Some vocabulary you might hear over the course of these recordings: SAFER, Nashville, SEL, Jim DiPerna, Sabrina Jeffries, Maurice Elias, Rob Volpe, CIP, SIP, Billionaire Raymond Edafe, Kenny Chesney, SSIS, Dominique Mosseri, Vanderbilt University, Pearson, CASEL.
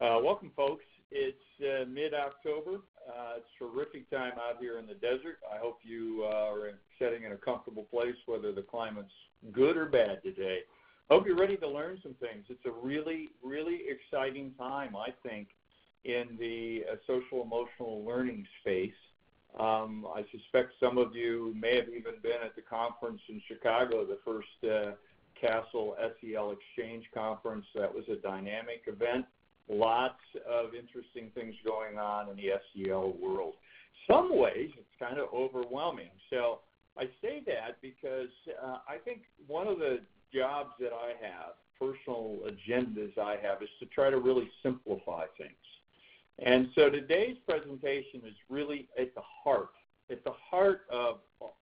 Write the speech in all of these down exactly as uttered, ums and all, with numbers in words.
Uh, welcome, folks. It's uh, mid-October. Uh, it's a terrific time out here in the desert. I hope you uh, are sitting in a comfortable place, whether the climate's good or bad today. Hope you're ready to learn some things. It's a really, really exciting time, I think, in the uh, social-emotional learning space. Um, I suspect some of you may have even been at the conference in Chicago, the first uh, CASEL S E L Exchange Conference. That was a dynamic event. Lots of interesting things going on in the S E L world. Some ways it's kind of overwhelming. So I say that because uh, I think one of the jobs that I have, personal agendas I have, is to try to really simplify things. And so today's presentation is really at the heart, at the heart of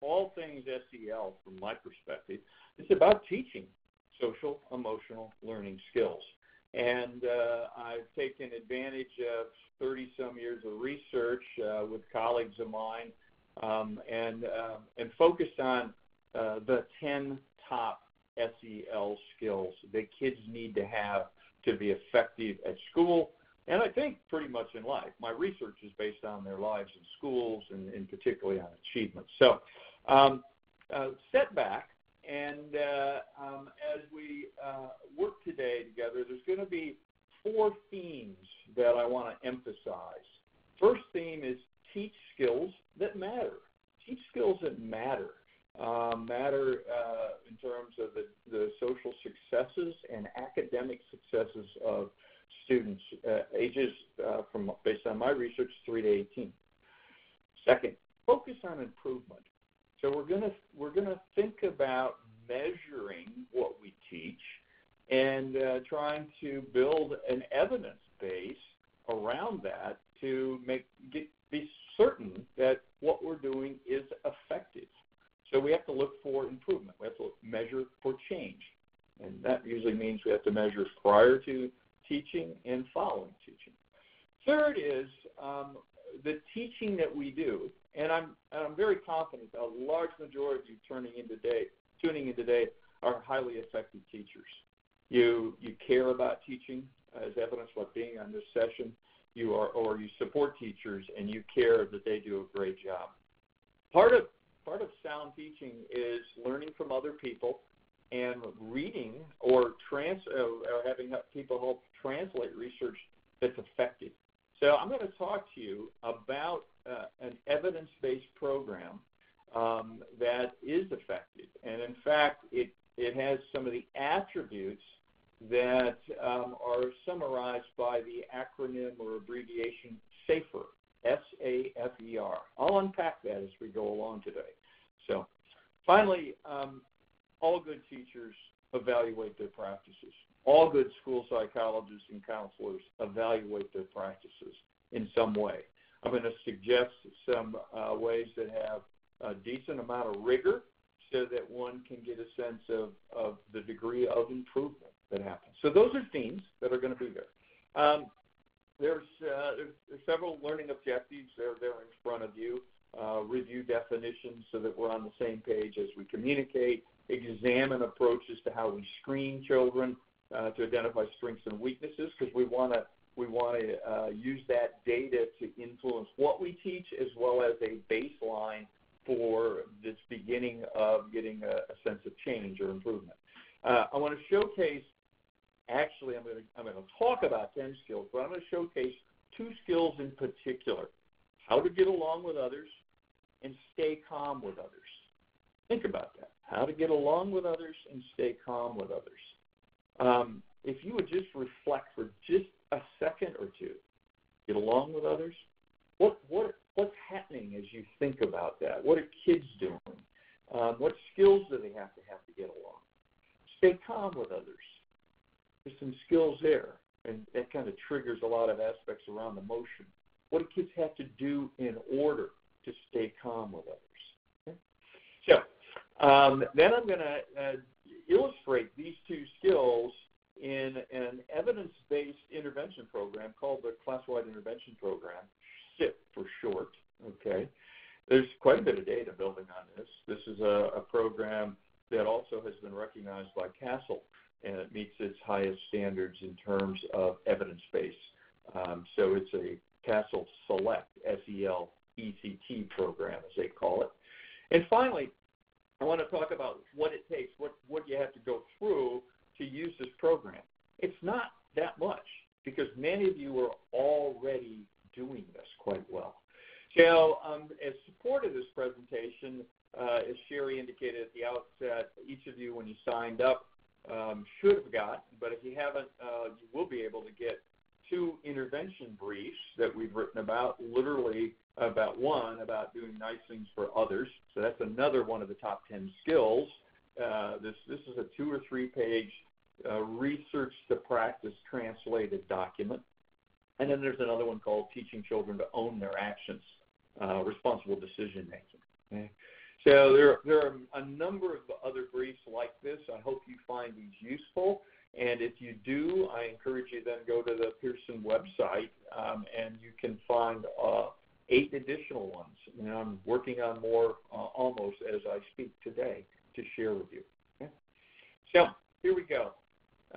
all things S E L from my perspective. It's about teaching social emotional learning skills. And uh, I've taken advantage of thirty-some years of research uh, with colleagues of mine um, and, uh, and focused on uh, the ten top S E L skills that kids need to have to be effective at school, and I think pretty much in life. My research is based on their lives in schools and, and particularly on achievement. So um, uh, setback. And uh, um, as we uh, work today together, there's going to be four themes that I want to emphasize. First theme is teach skills that matter. Teach skills that matter. Uh, matter uh, in terms of the, the social successes and academic successes of students, uh, ages uh, from, based on my research, three to eighteen. Second, focus on improvement. So we're going to we're going to think about measuring what we teach and uh, trying to build an evidence base around that to make get, be certain that what we're doing is effective. So we have to look for improvement. We have to look, measure for change, and that usually means we have to measure prior to teaching and following teaching. Third is um, the teaching that we do. And I'm, and I'm very confident a large majority of you turning in today, tuning in today are highly effective teachers. You you care about teaching, as evidenced by being on this session. You are, or you support teachers, and you care that they do a great job. Part of part of sound teaching is learning from other people, and reading or trans or having people help translate research that's effective. So I'm going to talk to you about uh, an evidence-based program um, that is effective. And, in fact, it, it has some of the attributes that um, are summarized by the acronym or abbreviation SAFER, S A F E R. I'll unpack that as we go along today. So, finally, um, all good teachers evaluate their practices. All good school psychologists and counselors evaluate their practices in some way. I'm going to suggest some uh, ways that have a decent amount of rigor so that one can get a sense of, of the degree of improvement that happens. So those are themes that are going to be there. Um, there's, uh, there's, there's several learning objectives that are there in front of you. Uh, review definitions so that we're on the same page as we communicate. Examine approaches to how we screen children. Uh, to identify strengths and weaknesses, because we want to we want to uh, use that data to influence what we teach, as well as a baseline for this beginning of getting a, a sense of change or improvement. Uh, I want to showcase. Actually, I'm going to I'm going to talk about ten skills, but I'm going to showcase two skills in particular: how to get along with others and stay calm with others. Think about that: how to get along with others and stay calm with others. Um, if you would just reflect for just a second or two, get along with others, what, what what's happening as you think about that? What are kids doing? Um, what skills do they have to have to get along? Stay calm with others. There's some skills there, and that kind of triggers a lot of aspects around emotion. What do kids have to do in order to stay calm with others? Okay. So um, then I'm going to uh, illustrate these two skills in an evidence-based intervention program called the Class-Wide Intervention Program, S I P for short, okay? There's quite a bit of data building on this. This is a, a program that also has been recognized by CASEL, and it meets its highest standards in terms of evidence-based And finally, I want to talk about what it takes, what, what you have to go through to use this program. It's not that much because many of you are already doing this quite well. So um, as support of this presentation, uh, as Sherry indicated at the outset, each of you when you signed up um, should have gotten, but if you haven't, uh, you will be able to get two intervention briefs that we've written about, literally about one, about doing nice things for others. So that's another one of the top ten skills. Uh, this, this is a two or three page uh, research to practice translated document. And then there's another one called Teaching Children to Own Their Actions, uh, Responsible Decision Making. Okay? So there, there are a number of other briefs like this. I hope you find these useful. And if you do, I encourage you then go to the Pearson website, um, and you can find uh, eight additional ones. And I'm working on more uh, almost as I speak today to share with you. Okay? So here we go.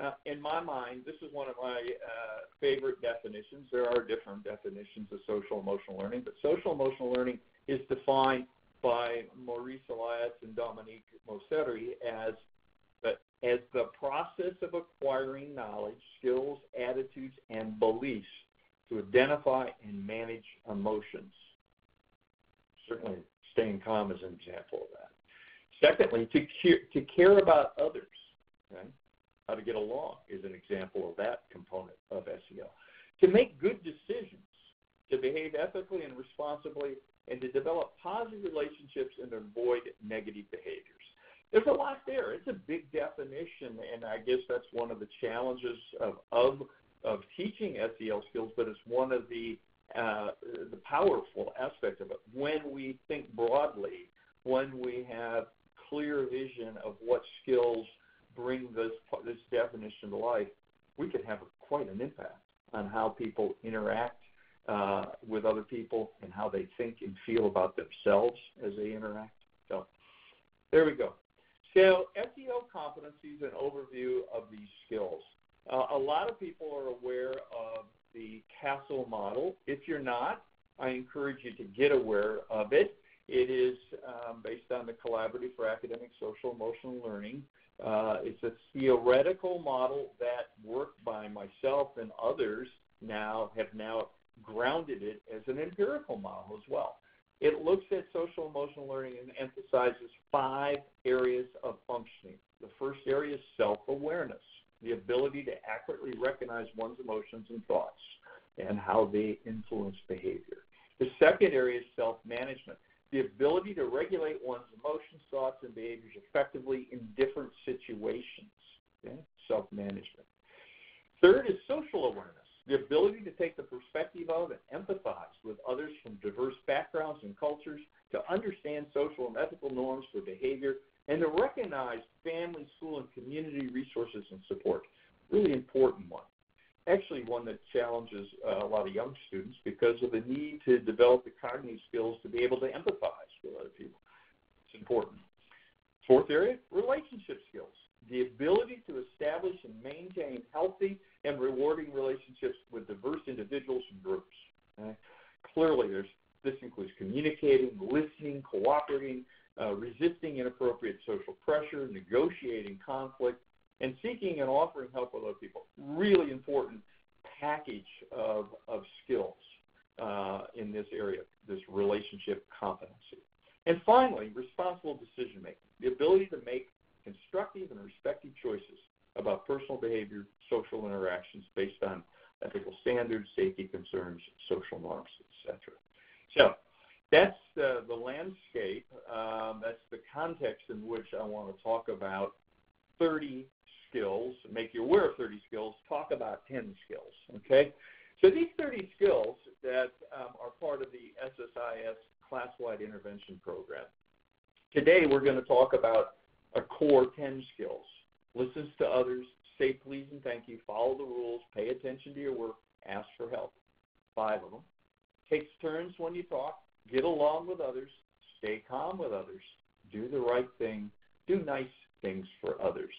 Uh, in my mind, this is one of my uh, favorite definitions. There are different definitions of social-emotional learning, but social-emotional learning is defined by Maurice Elias and Dominique Mosseri as as the process of acquiring knowledge, skills, attitudes, and beliefs to identify and manage emotions. Certainly, staying calm is an example of that. Secondly, to care, to care about others, okay? How to get along is an example of that component of S E L. To make good decisions, to behave ethically and responsibly, and to develop positive relationships and avoid negative behaviors. There's a lot there. It's a big definition, and I guess that's one of the challenges of of, of teaching S E L skills, but it's one of the, uh, the powerful aspects of it. When we think broadly, when we have clear vision of what skills bring this, this definition to life, we can have a, quite an impact on how people interact uh, with other people and how they think and feel about themselves as they interact. So there we go. So S E L competencies and overview of these skills. Uh, a lot of people are aware of the CASEL model. If you're not, I encourage you to get aware of it. It is um, based on the Collaborative for Academic Social Emotional Learning. Uh, it's a theoretical model that work by myself and others now have now grounded it as an empirical model as well. It looks at social emotional learning and emphasizes five areas of functioning. The first area is self-awareness, the ability to accurately recognize one's emotions and thoughts and how they influence behavior. The second area is self-management, the ability to regulate one's emotions, thoughts, and behaviors effectively in different situations, okay? Self-management. Third is social awareness, the ability to take the perspective of and empathize with others from diverse backgrounds and cultures, to understand social and ethical norms for behavior, and to recognize family, school, and community resources and support. Really important one. Actually one that challenges uh, a lot of young students because of the need to develop the cognitive skills to be able to empathize with other people. It's important. Fourth area, relationship skills. The ability to establish and maintain healthy and rewarding relationships with diverse individuals and groups. Okay? Clearly, there's, this includes communicating, listening, cooperating, uh, resisting inappropriate social pressure, negotiating conflict, and seeking and offering help with other people. Really important package of, of skills uh, in this area, this relationship competency. And finally, responsible decision-making, the ability to make constructive and respective choices about personal behavior, social interactions based on ethical standards, safety concerns, social norms, et cetera. So that's uh, the landscape. Um, that's the context in which I want to talk about thirty skills, make you aware of thirty skills, talk about ten skills, okay? So these thirty skills that um, are part of the S S I S class-wide intervention program. Today we're going to talk about a core ten skills. Listens to others, say please and thank you, follow the rules, pay attention to your work, ask for help. Five of them. Takes turns when you talk, get along with others, stay calm with others, do the right thing, do nice things for others.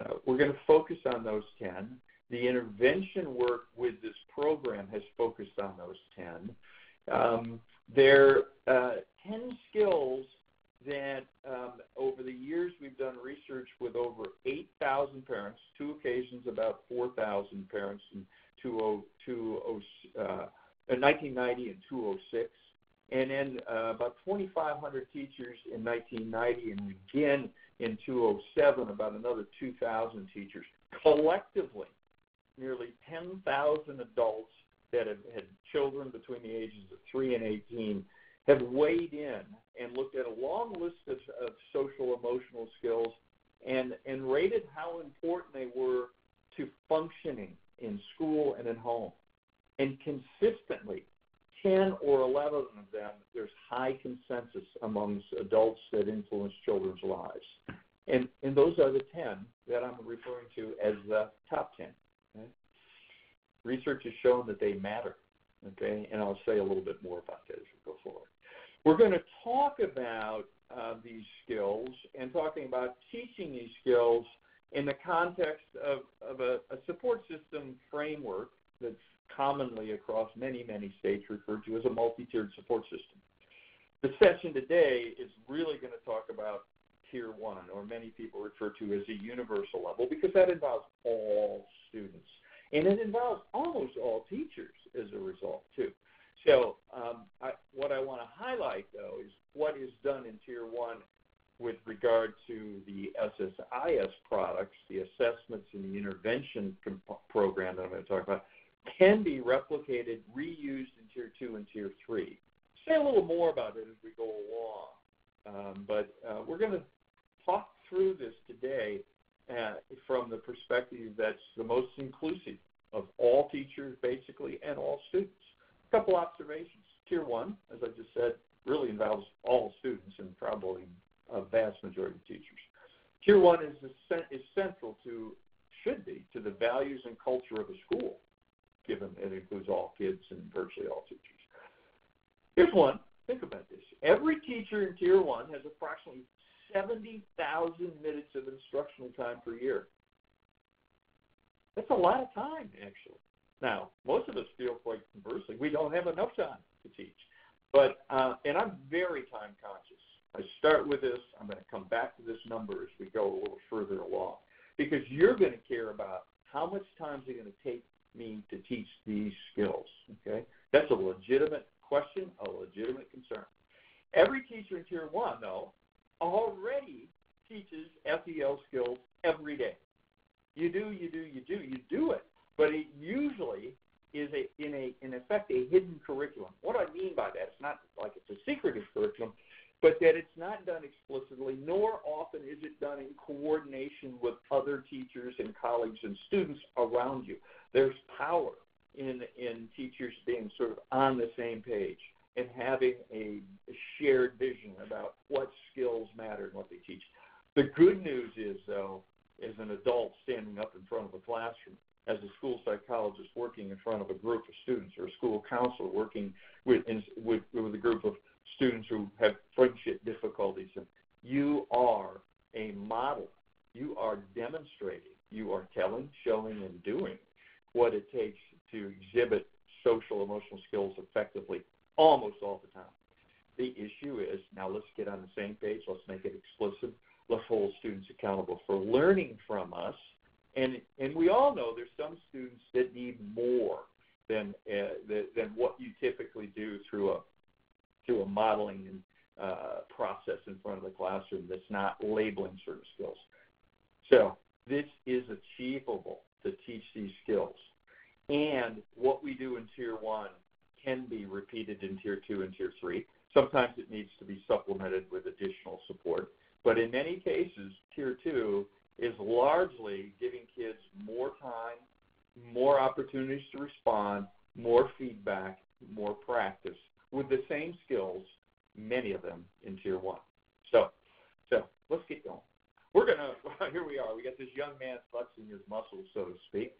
Uh, we're going to focus on those ten. The intervention work with this program has focused on those ten. Um, there are uh, ten skills parents, two occasions about four thousand parents in nineteen ninety and two thousand six, and then uh, about twenty-five hundred teachers in nineteen ninety, and again in two thousand seven, about another two thousand teachers. Collectively, nearly ten thousand adults that have had children between the ages of three and eighteen have weighed in and looked at a long list of, of social emotional skills and, and rated how important they were to functioning in school and at home. And consistently, ten or eleven of them, there's high consensus amongst adults that influence children's lives. And, and those are the ten that I'm referring to as the top ten. Okay? Research has shown that they matter. Okay, and I'll say a little bit more about that as we go forward. We're going to talk about uh, these skills and talking about teaching these skills in the context of, of a, a support system framework that's commonly across many, many states referred to as a multi-tiered support system. The session today is really going to talk about tier one, or many people refer to as a universal level, because that involves all students. And it involves almost all teachers as a result, too. So um, I, what I want to highlight, though, is what is done in Tier one with regard to the S S I S products, the assessments and the intervention comp- program that I'm going to talk about, can be replicated, reused in Tier two and Tier three. Say a little more about it as we go along. Um, but uh, we're going to talk through this today Uh, from the perspective that's the most inclusive of all teachers, basically, and all students. A couple observations. Tier one, as I just said, really involves all students and probably a vast majority of teachers. Tier one is, is central to, should be, to the values and culture of a school, given it includes all kids and virtually all teachers. Here's one. Think about this. Every teacher in Tier one has approximately seventy thousand minutes of instructional time per year. That's a lot of time, actually. Now, most of us feel quite conversely, we don't have enough time to teach. But, uh, and I'm very time conscious. I start with this. I'm going to come back to this number as we go a little further along, because you're going to care about how much time is it going to take me to teach these skills, okay? That's a legitimate question, a legitimate concern. Every teacher in Tier one, though, already teaches S E L skills every day. You do, you do, you do, you do it. But it usually is, a, in, a, in effect, a hidden curriculum. What do I mean by that? It's not like it's a secretive curriculum, but that it's not done explicitly, nor often is it done in coordination with other teachers and colleagues and students around you. There's power in, in teachers being sort of on the same page and having a shared vision about what skills matter and what they teach. The good news is, though, as an adult standing up in front of a classroom, as a school psychologist working in front of a group of students, or a school counselor working with, in, with, with a group of students who have friendship difficulties, and you are a model. You are demonstrating. You are telling, showing, and doing what it takes to exhibit social emotional skills effectively almost all the time. The issue is, now let's get on the same page, let's make it explicit, let's hold students accountable for learning from us. And and we all know there's some students that need more than uh, the, than what you typically do through a, through a modeling uh, process in front of the classroom that's not labeling certain skills. So this is achievable to teach these skills. And what we do in Tier one can be repeated in Tier two and Tier three. Sometimes it needs to be supplemented with additional support. But in many cases, Tier two is largely giving kids more time, more opportunities to respond, more feedback, more practice with the same skills, many of them in Tier one. So, so let's get going. We're going to, here we are. We got this young man flexing his muscles, so to speak.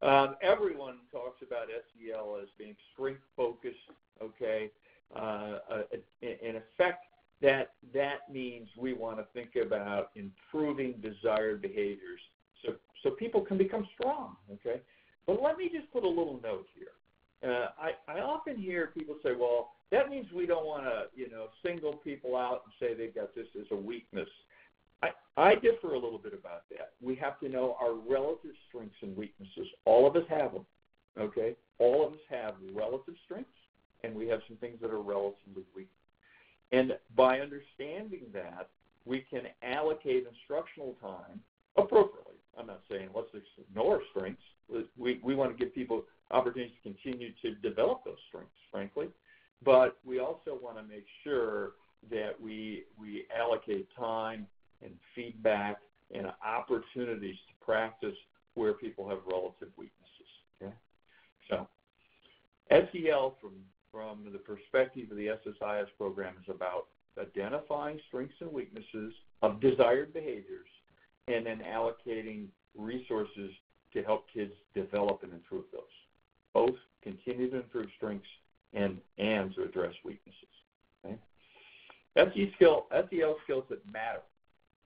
Um, everyone talks about S E L as being strength-focused, okay? Uh, uh, in effect, that that means we want to think about improving desired behaviors so, so people can become strong, okay? But let me just put a little note here. Uh, I, I often hear people say, well, that means we don't want to, you know, single people out and say they've got this as a weakness. I, I differ a little bit about that. We have to know our relative strengths and weaknesses. All of us have them, okay? All of us have relative strengths, and we have some things that are relatively weak. And by understanding that, we can allocate instructional time appropriately. I'm not saying let's just ignore strengths. We, we want to give people opportunities to continue to develop those strengths, frankly. But we also want to make sure that we, we allocate time and feedback and opportunities to practice where people have relative weaknesses. Okay? So S E L from, from the perspective of the S S I S program is about identifying strengths and weaknesses of desired behaviors and then allocating resources to help kids develop and improve those, both continue to improve strengths and, and to address weaknesses. Okay? S E L skills that matter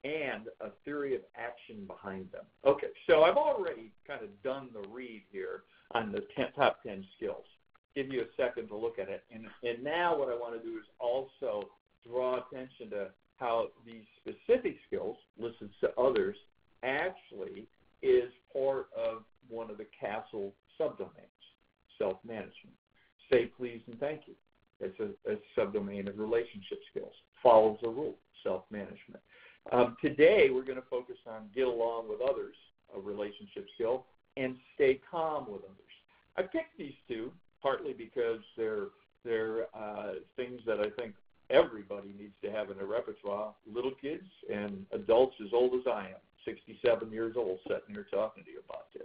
and a theory of action behind them. Okay, so I've already kind of done the read here on the ten, top ten skills. Give you a second to look at it. And, and now what I want to do is also draw attention to how these specific skills, listed to others, actually is part of one of the CASEL subdomains, self-management. Say please and thank you. It's a, a subdomain of relationship skills. Follows a rule, self-management. Um, today, we're going to focus on get along with others, a relationship skill, and stay calm with others. I picked these two partly because they're, they're uh, things that I think everybody needs to have in their repertoire, little kids and adults as old as I am, sixty-seven years old, sitting here talking to you about this.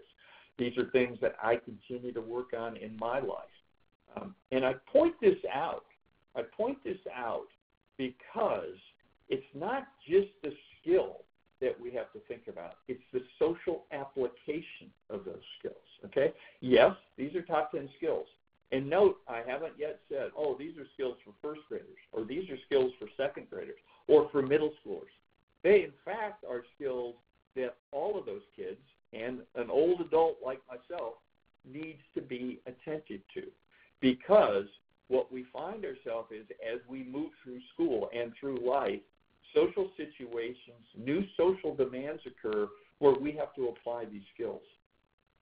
These are things that I continue to work on in my life. Um, and I point this out. I point this out because it's not just the skill that we have to think about. It's the social application of those skills, okay? Yes, these are top ten skills. And note, I haven't yet said, oh, these are skills for first graders, or these are skills for second graders, or for middle schoolers. They, in fact, are skills that all of those kids and an old adult like myself needs to be attentive to, because what we find ourselves is as we move through school and through life, social situations, new social demands occur where we have to apply these skills.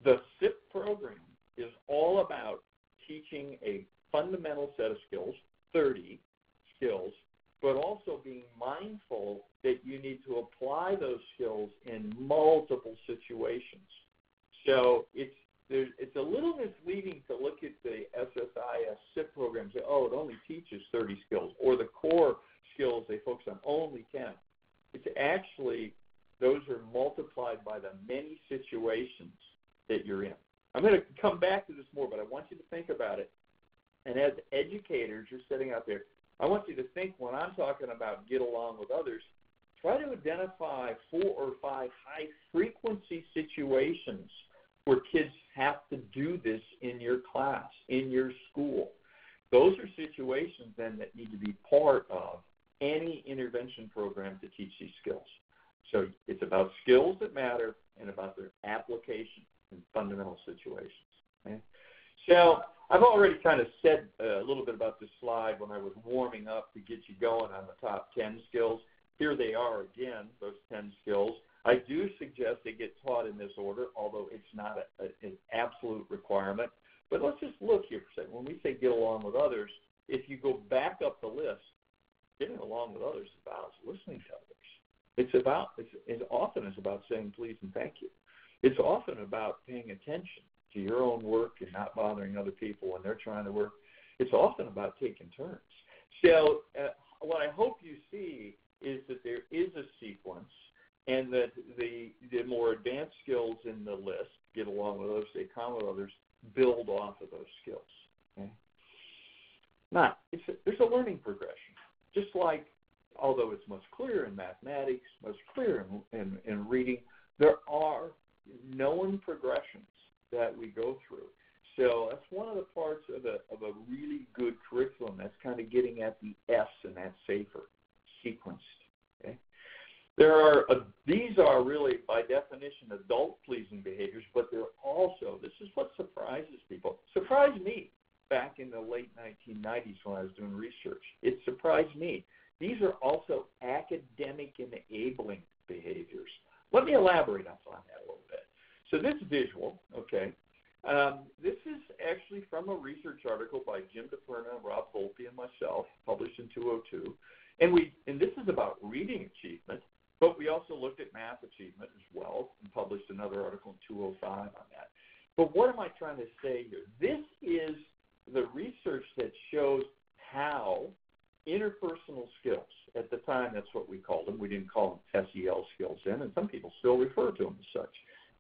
The S I P program is all about teaching a fundamental set of skills, thirty skills, but also being mindful that you need to apply those skills in multiple situations. So it's there's, it's a little misleading to look at the S S I S S I P program and say, oh, it only teaches thirty skills, or the core skills they focus on, only ten. It's actually, those are multiplied by the many situations that you're in. I'm going to come back to this more, but I want you to think about it. And as educators, you're sitting out there, I want you to think when I'm talking about get along with others, try to identify four or five high-frequency situations where kids have to do this in your class, in your school. Those are situations then that need to be part of any intervention program to teach these skills. So it's about skills that matter and about their application in fundamental situations. Okay? So I've already kind of said a little bit about this slide when I was warming up to get you going on the top ten skills. Here they are again, those ten skills. I do suggest they get taught in this order, although it's not a, a, an absolute requirement. But let's just look here for a second. When we say get along with others, if you go back up the list, getting along with others is about listening to others. It's about, it's, it's often it's about saying please and thank you. It's often about paying attention to your own work and not bothering other people when they're trying to work. It's often about taking turns. So uh, what I hope you see is that there is a sequence, and that the, the more advanced skills in the list, get along with others, stay calm with others, build off of those skills. Okay? Now, it's a, there's a learning progression. Just like, although it's much clearer in mathematics, much clearer in, in, in reading, there are known progressions that we go through. So that's one of the parts of, the, of a really good curriculum that's kind of getting at the S in that SAFER, sequenced. Okay? There are a, these are really, by definition, adult-pleasing behaviors, but they're also, this is what surprises people. Surprised me back in the late nineteen nineties when I was doing research. It surprised me These are also academic enabling behaviors. Let me elaborate on that a little bit. So this visual, okay, um, this is actually from a research article by Jim DiPerna, Rob Volpe, and myself, published in two oh two. And, we, and this is about reading achievement, but we also looked at math achievement as well and published another article in two oh five on that. But what am I trying to say here? This is the research that shows how interpersonal skills, at the time that's what we called them. We didn't call them S E L skills then, and some people still refer to them as such.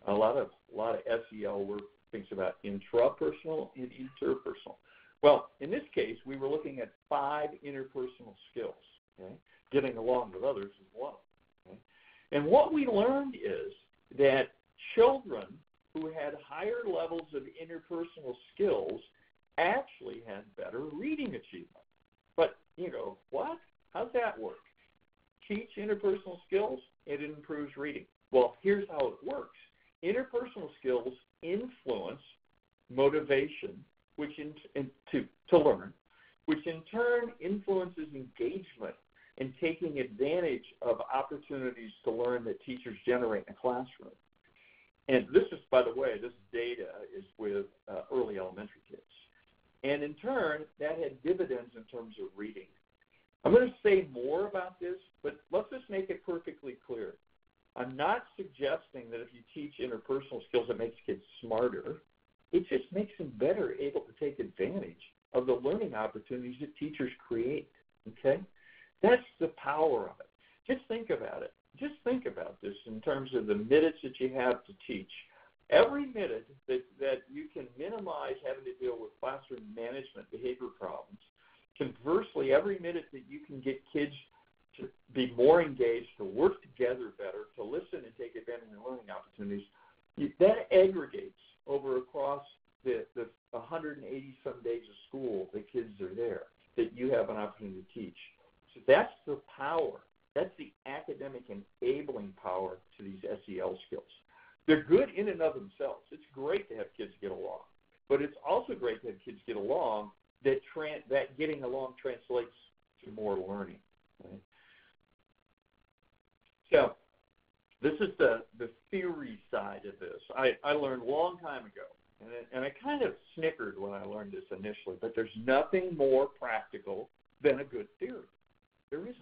A lot of, a lot of S E L work thinks about intrapersonal and interpersonal. Well, in this case, we were looking at five interpersonal skills. Okay? Getting along with others is one. Okay? And what we learned is that children who had higher levels of interpersonal skills actually had better reading achievement. But, you know, what? How's that work? Teach interpersonal skills, it improves reading. Well, here's how it works. Interpersonal skills influence motivation which in, in, to, to learn, which in turn influences engagement and taking advantage of opportunities to learn that teachers generate in the classroom. And this is, by the way, this data is with uh, early elementary kids. And in turn, that had dividends in terms of reading. I'm going to say more about this, but let's just make it perfectly clear. I'm not suggesting that if you teach interpersonal skills, it makes kids smarter. It just makes them better able to take advantage of the learning opportunities that teachers create, okay? That's the power of it. Just think about it. Just think about this in terms of the minutes that you have to teach. Every minute that, that you can minimize having to deal with classroom management behavior problems, conversely, every minute that you can get kids to be more engaged, to work together better, to listen and take advantage of learning opportunities, you, that aggregates over across the, the one hundred eighty some days of school the kids are there, that you have an opportunity to teach. So that's the power. That's the academic enabling power to these S E L skills. They're good in and of themselves. It's great to have kids get along, but it's also great to have kids get along that tran that getting along translates to more learning. Right? So this is the, the theory side of this. I, I learned a long time ago, and, it, and I kind of snickered when I learned this initially, but there's nothing more practical than a good theory. There isn't.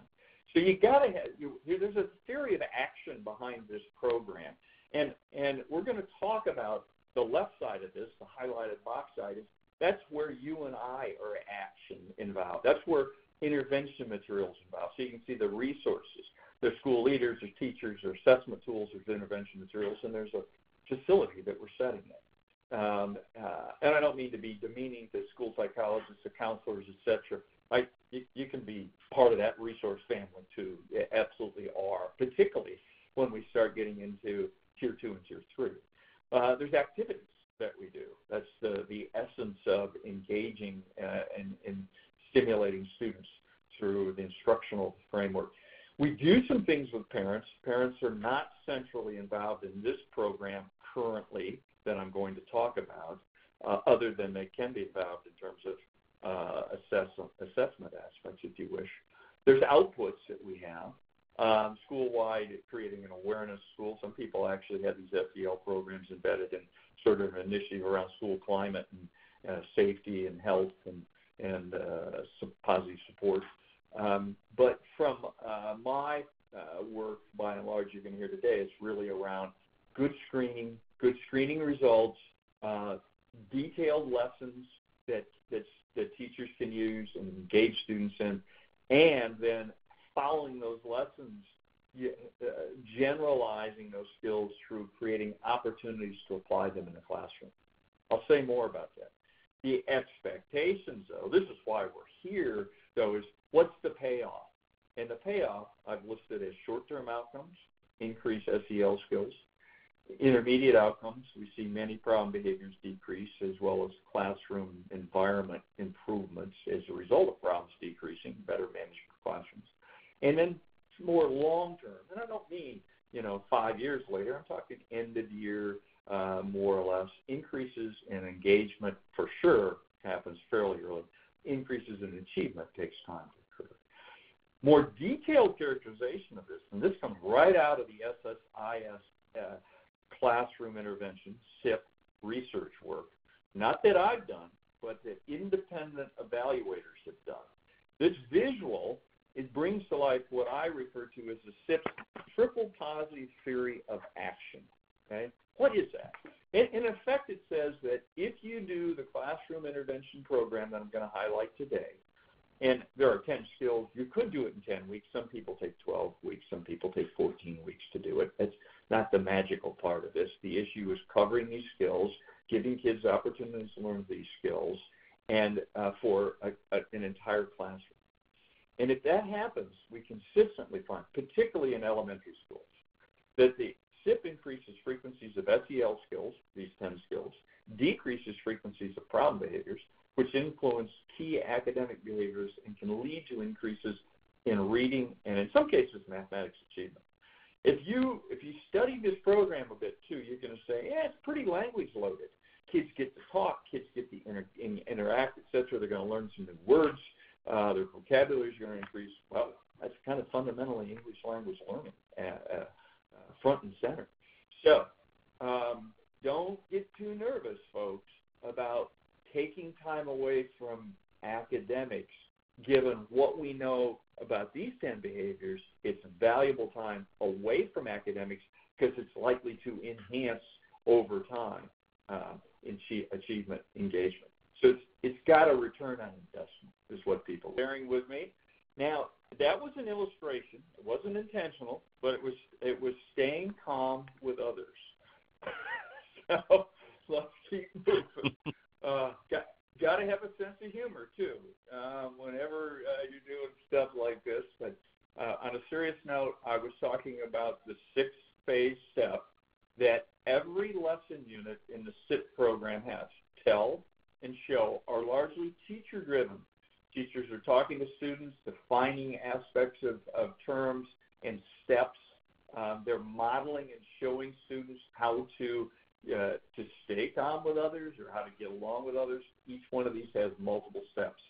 So you got to have, you, there's a theory of action behind this program. And, and we're going to talk about the left side of this, the highlighted box side. Is that's where you and I are action involved. That's where intervention materials involved. So you can see the resources. There's school leaders, there's teachers, there's assessment tools, there's intervention materials, and there's a facility that we're setting up. Um, uh, and I don't mean to be demeaning to school psychologists, to counselors, et cetera. I, you, you can be part of that resource family too. You absolutely are, particularly when we start getting into tier two and tier three. Uh, there's activities that we do. That's the, the essence of engaging uh, and, and stimulating students through the instructional framework. We do some things with parents. Parents are not centrally involved in this program currently that I'm going to talk about, uh, other than they can be involved in terms of uh, assessment, assessment aspects, if you wish. There's outputs that we have. Um, school-wide, creating an awareness school. Some people actually have these S E L programs embedded in sort of an initiative around school climate and uh, safety and health and, and uh, some positive support. Um, but from uh, my uh, work, by and large, you're going to hear today, it's really around good screening, good screening results, uh, detailed lessons that, that, that teachers can use and engage students in, and then following those lessons, you, uh, generalizing those skills through creating opportunities to apply them in the classroom. I'll say more about that. The expectations, though, this is why we're here, though, is what's the payoff? And the payoff I've listed as short-term outcomes, increase S E L skills, intermediate outcomes, we see many problem behaviors decrease, as well as classroom environment improvements as a result of problems decreasing, better management of classrooms. And then more long-term, and I don't mean, you know, five years later. I'm talking end of year, uh, more or less, increases in engagement for sure happens fairly early. Increases in achievement takes time to occur. More not that I've done, but that independent evaluators have done. This visual, it brings to life what I refer to as the S I P's triple positive theory of action. Okay? What is that? In, in effect, it says that if you do the classroom intervention program that I'm going to highlight today, and there are ten skills, you could do it in ten weeks. Some people take twelve weeks. Some people take fourteen weeks to do it. That's not the magical part of this. The issue is covering these skills, giving kids opportunities to learn these skills, and uh, for a, a, an entire classroom. And if that happens, we consistently find, particularly in elementary schools, that the S I P increases frequencies of S E L skills, these ten skills, decreases frequencies of problem behaviors, which influence key academic behaviors and can lead to increases in reading and, in some cases, mathematics achievement. If you, if you study this program a bit, too, you're going to say, yeah, it's pretty language loaded. Kids get to talk, kids get to inter interact, et cetera. They're going to learn some new words. Uh, their vocabulary is going to increase. Well, that's kind of fundamentally English language learning at, uh, uh, front and center. So um, don't get too nervous, folks, about taking time away from academics. Given what we know about these ten behaviors, it's valuable time away from academics because it's likely to enhance over time uh, in achievement engagement. So it's, it's got a return on investment is what people are sharing with me. Now, that was an illustration. It wasn't intentional, but it was, it was staying calm with others. So let's keep moving. Uh, got, got to have a sense of humor, too, uh, whenever uh, you're doing stuff like this. But uh, on a serious note, I was talking about the six-phase step that every lesson unit in the S I P program has. Tell and show are largely teacher-driven. Teachers are talking to students, defining aspects of, of terms and steps. Um, they're modeling and showing students how to Uh, to stay calm with others or how to get along with others. Each one of these has multiple steps.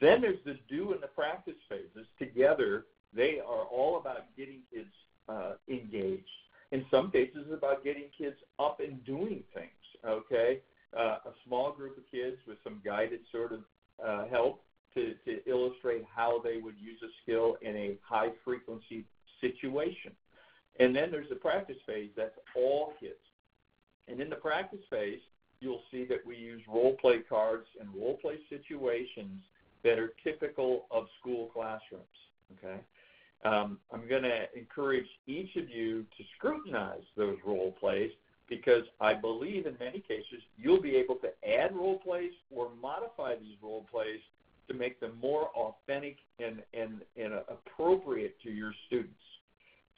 Then there's the do and the practice phases. Together, they are all about getting kids uh, engaged. In some cases, it's about getting kids up and doing things, okay? Uh, a small group of kids with some guided sort of uh, help to, to illustrate how they would use a skill in a high-frequency situation. And then there's the practice phase. That's all kids. And in the practice phase, you'll see that we use role-play cards and role-play situations that are typical of school classrooms, okay? Um, I'm going to encourage each of you to scrutinize those role plays because I believe in many cases you'll be able to add role plays or modify these role plays to make them more authentic and, and, and appropriate to your students.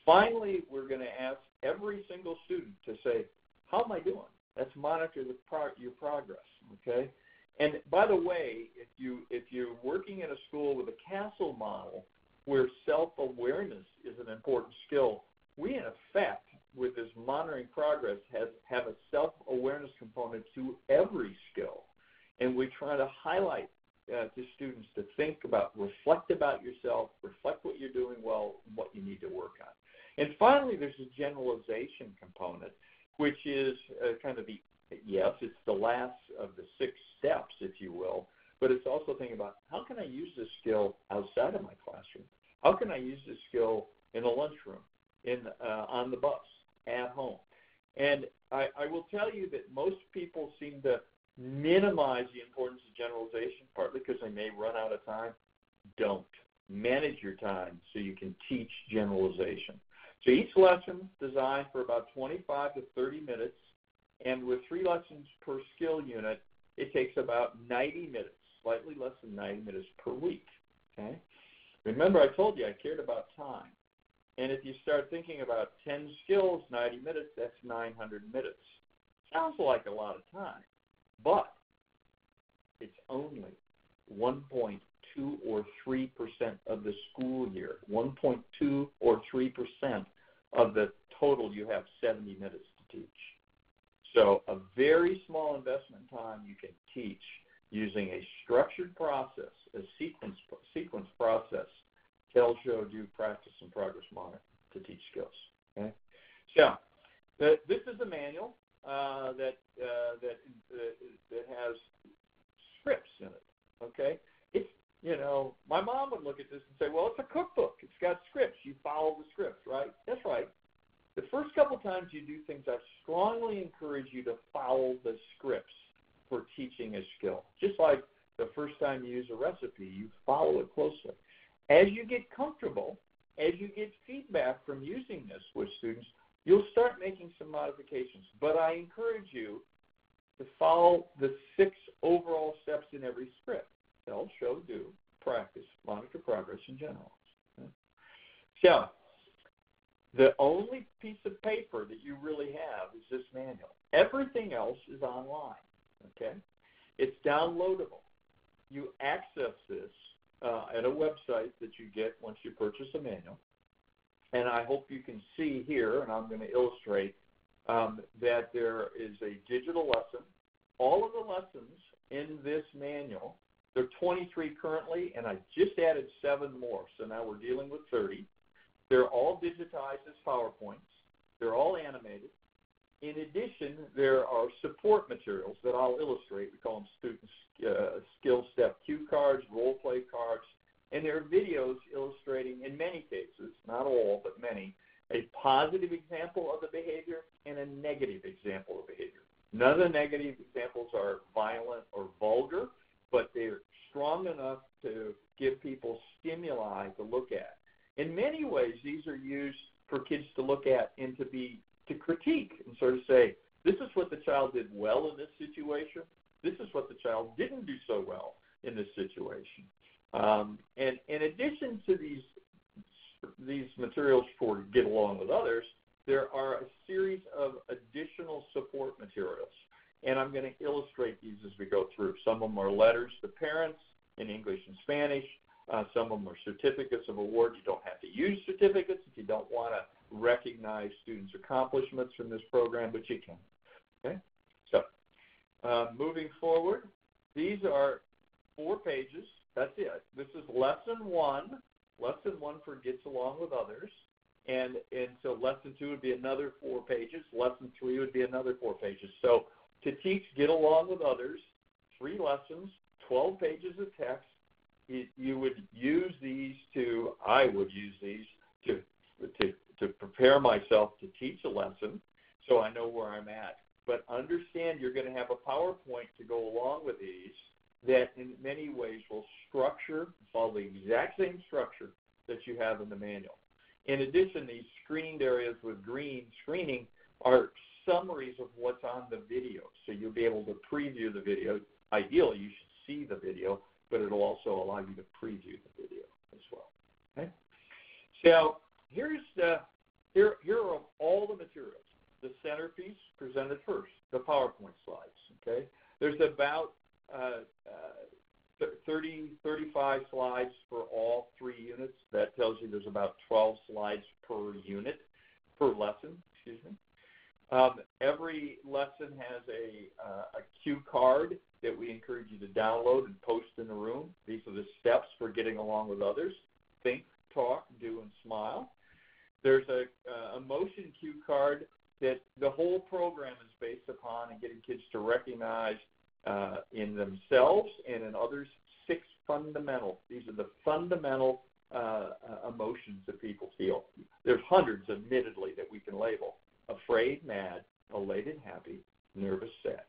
Finally, we're going to ask every single student to say, how am I doing? Let's monitor the pro your progress, okay? And by the way, if, you, if you're working in a school with a CASEL model where self-awareness is an important skill, we, in effect, with this monitoring progress, has, have a self-awareness component to every skill. And we try to highlight uh, to students to think about, reflect about yourself, reflect what you're doing well, and what you need to work on. And finally, there's a generalization component, which is uh, kind of the, yes, it's the last of the six steps, if you will, but it's also thinking about how can I use this skill outside of my classroom? How can I use this skill in the lunchroom, in, uh, on the bus, at home? And I, I will tell you that most people seem to minimize the importance of generalization, partly because they may run out of time. Don't. Manage your time so you can teach generalization. So each lesson designed for about twenty-five to thirty minutes, and with three lessons per skill unit, it takes about ninety minutes, slightly less than ninety minutes per week, okay? Remember, I told you I cared about time. And if you start thinking about ten skills, ninety minutes, that's nine hundred minutes. Sounds like a lot of time, but it's only one point two or three percent of the school year, one point two or three percent of the total you have seventy minutes to teach. So a very small investment in time you can teach using a structured process, a sequence, sequence process, tell, show, do, practice, and progress monitor to teach skills. Okay? So the, this is a manual. uh, that uh, that uh, that has scripts in it. Okay, it's you know my mom would look at this and say, well, it's a cookbook. It's got scripts. You follow the scripts, right? That's right. The first couple times you do things, I strongly encourage you to follow the scripts for teaching a skill. Just like the first time you use a recipe, you follow it closely. As you get comfortable, as you get feedback from using this with students, you'll start making some modifications. But I encourage you to follow the six overall steps in every script: tell, show, do, practice, monitor progress, and generalize. Okay? So the only piece of paper that you really have is this manual. Everything else is online. Okay, it's downloadable. You access this uh, at a website that you get once you purchase a manual. And I hope you can see here, and I'm going to illustrate, um, that there is a digital lesson. All of the lessons in this manual, there are twenty-three currently, and I just added seven more, so now we're dealing with thirty. They're all digitized as PowerPoints. They're all animated. In addition, there are support materials that I'll illustrate. We call them student uh, skill step cue cards, role play cards, and there are videos illustrating, in many cases, not all, but many, a positive example of the behavior and a negative example of behavior. None of the negative examples are violent or vulgar, but they're strong enough to give people stimuli to look at. In many ways, these are used for kids to look at and to be to critique and sort of say, this is what the child did well in this situation. This is what the child didn't do so well in this situation. Um, and in addition to these these materials for Get Along with Others, there are a series of additional support materials. And I'm going to illustrate these as we go through. Some of them are letters to parents in English and Spanish. Uh, some of them are certificates of award. You don't have to use certificates if you don't want to recognize students' accomplishments from this program, but you can. Okay? So, uh, moving forward, these are four pages. That's it. This is lesson one, lesson one for Gets Along with Others, and, and so lesson two would be another four pages. Lesson three would be another four pages. So to teach Get Along with Others, three lessons, twelve pages of text, it, you would use these to, I would use these to, to to prepare myself to teach a lesson so I know where I'm at. But understand you're going to have a PowerPoint to go along with these that in many ways will structure, follow the exact same structure that you have in the manual. In addition, these screened areas with green screening are summaries of what's on the video. So you'll be able to preview the video. Ideally, you should see the video, but it'll also allow you to preview the video as well. Okay? So Here's the, here, here are all the materials. The centerpiece presented first, the PowerPoint slides, okay? There's about uh, uh, thirty, thirty-five slides for all three units. That tells you there's about twelve slides per unit, per lesson, excuse me. Um, every lesson has a, uh, a cue card that we encourage you to download and post in the room. These are the steps for getting along with others. Think, talk, do, and smile. There's a, uh, a motion cue card that the whole program is based upon and getting kids to recognize uh, in themselves and in others six fundamental. These are the fundamental uh, emotions that people feel. There's hundreds, admittedly, that we can label: afraid, mad, elated, happy, nervous, sad.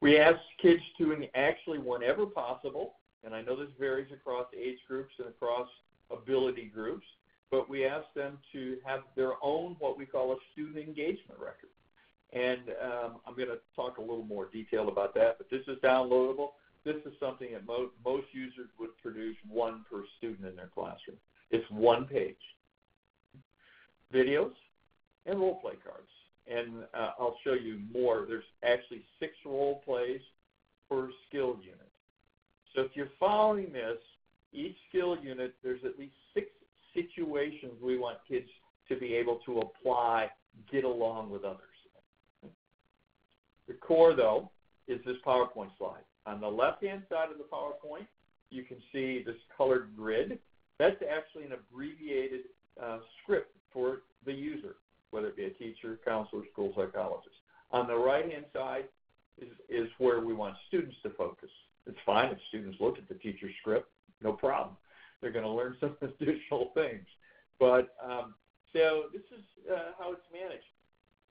We ask kids to actually, whenever possible, and I know this varies across age groups and across ability groups, but we ask them to have their own what we call a student engagement record. And um, I'm going to talk a little more detail about that, but this is downloadable. This is something that mo most users would produce one per student in their classroom. It's one page. Videos and role play cards. And uh, I'll show you more. There's actually six role plays per skill unit. So if you're following this, each skill unit, there's at least six situations we want kids to be able to apply, get along with others. The core, though, is this PowerPoint slide. On the left-hand side of the PowerPoint, you can see this colored grid. That's actually an abbreviated uh, script for the user. whether it be a teacher, counselor, school psychologist. On the right-hand side is, is where we want students to focus. It's fine if students look at the teacher script, no problem. They're going to learn some additional things. But um, so this is uh, how it's managed.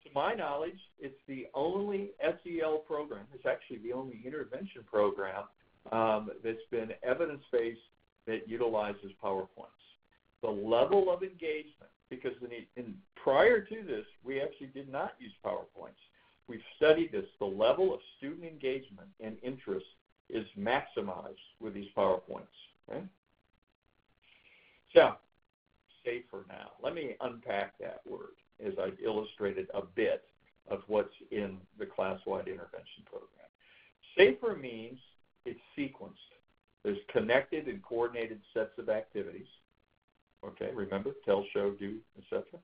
To my knowledge, it's the only S E L program, it's actually the only intervention program um, that's been evidence-based that utilizes PowerPoints. The level of engagement, because in, in, prior to this, we actually did not use PowerPoints. We've studied this. The level of student engagement and interest is maximized with these PowerPoints. Okay? So, SAFER now. Let me unpack that word as I've illustrated a bit of what's in the class-wide intervention program. SAFER means it's sequenced. There's connected and coordinated sets of activities. Okay, remember, tell, show, do, et cetera.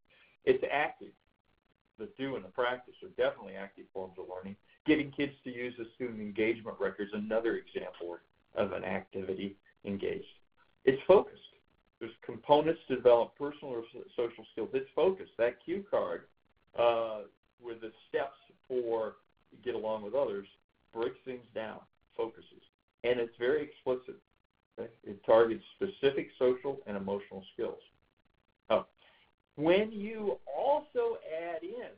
It's active. The do and the practice are definitely active forms of learning. Getting kids to use the student engagement record is another example of an activity engaged. It's focused. There's components to develop personal or social skills. It's focused. That cue card uh, with the steps for get along with others breaks things down, focuses. And it's very explicit. Okay? It targets specific social and emotional skills. Oh. When you also add in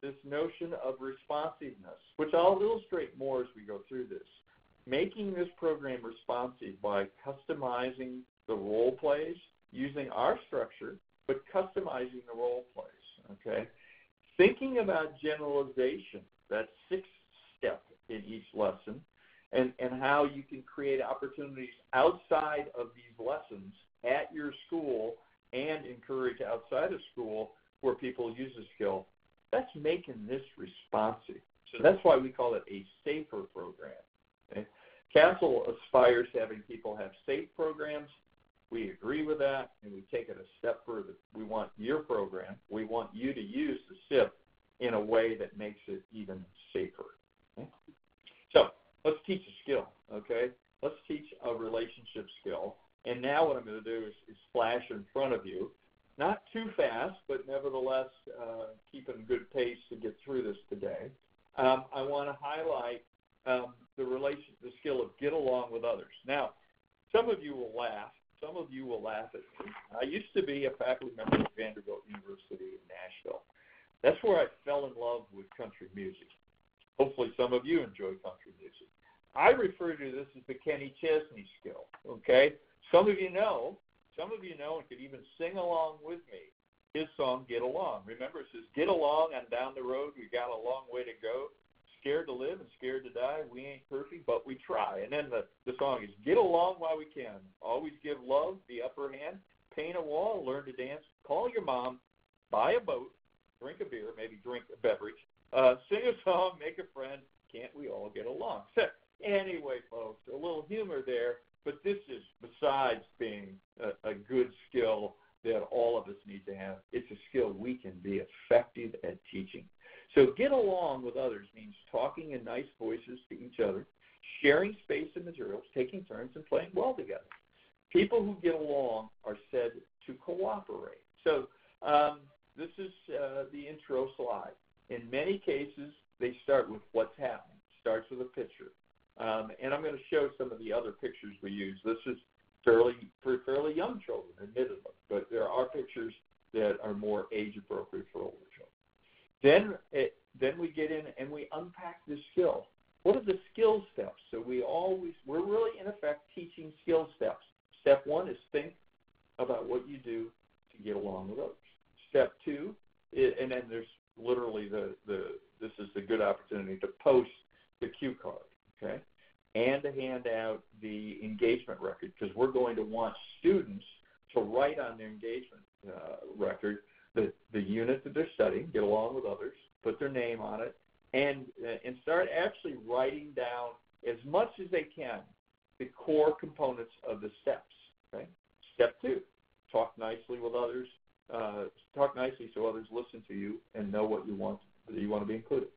this notion of responsiveness, which I'll illustrate more as we go through this, making this program responsive by customizing the role plays, using our structure, but customizing the role plays, okay? Thinking about generalization, that sixth step in each lesson, and, and how you can create opportunities outside of these lessons at your school and encourage outside of school where people use the skill, that's making this responsive. So that's why we call it a SAFER program, okay? CASEL aspires to having people have safe programs. We agree with that, and we take it a step further. We want your program. We want you to use the SIP in a way that makes it even safer. Okay? So let's teach a skill, okay? Let's teach a relationship skill. And now what I'm going to do is, is flash in front of you, not too fast, but nevertheless uh, keeping good pace to get through this today. Um, I want to highlight um, the, relation, the skill of get along with others. Now, some of you will laugh. Some of you will laugh at me. I used to be a faculty member at Vanderbilt University in Nashville. That's where I fell in love with country music. Hopefully some of you enjoy country music. I refer to this as the Kenny Chesney skill, okay? Some of you know, some of you know and could even sing along with me his song, Get Along. Remember, it says, get along and down the road, we got a long way to go. Scared to live and scared to die. We ain't perfect, but we try. And then the, the song is, get along while we can. Always give love the upper hand. Paint a wall, learn to dance. Call your mom, buy a boat, drink a beer, maybe drink a beverage. Uh, sing a song, make a friend. Can't we all get along? So anyway, folks, a little humor there. But this is, besides being a, a good skill that all of us need to have, it's a skill we can be effective at teaching. So get along with others means talking in nice voices to each other, sharing space and materials, taking turns, and playing well together. People who get along are said to cooperate. So um, this is uh, the intro slide. In many cases, they start with what's happening. It starts with a picture. Um, and I'm going to show some of the other pictures we use. This is fairly, for fairly young children, admittedly, but there are pictures that are more age-appropriate for older children. Then, it, then we get in and we unpack the skill. What are the skill steps? So we always, we're really, in effect, teaching skill steps. Step one is think about what you do to get along with others. Step two, it, and then there's literally the, the, this is a good opportunity to post the cue card, okay, and to hand out the engagement record because we're going to want students to write on their engagement uh, record The, the unit that they're studying, get along with others, put their name on it, and, uh, and start actually writing down as much as they can the core components of the steps, okay? Step two, talk nicely with others, uh, talk nicely so others listen to you and know what you want, that you want to be included.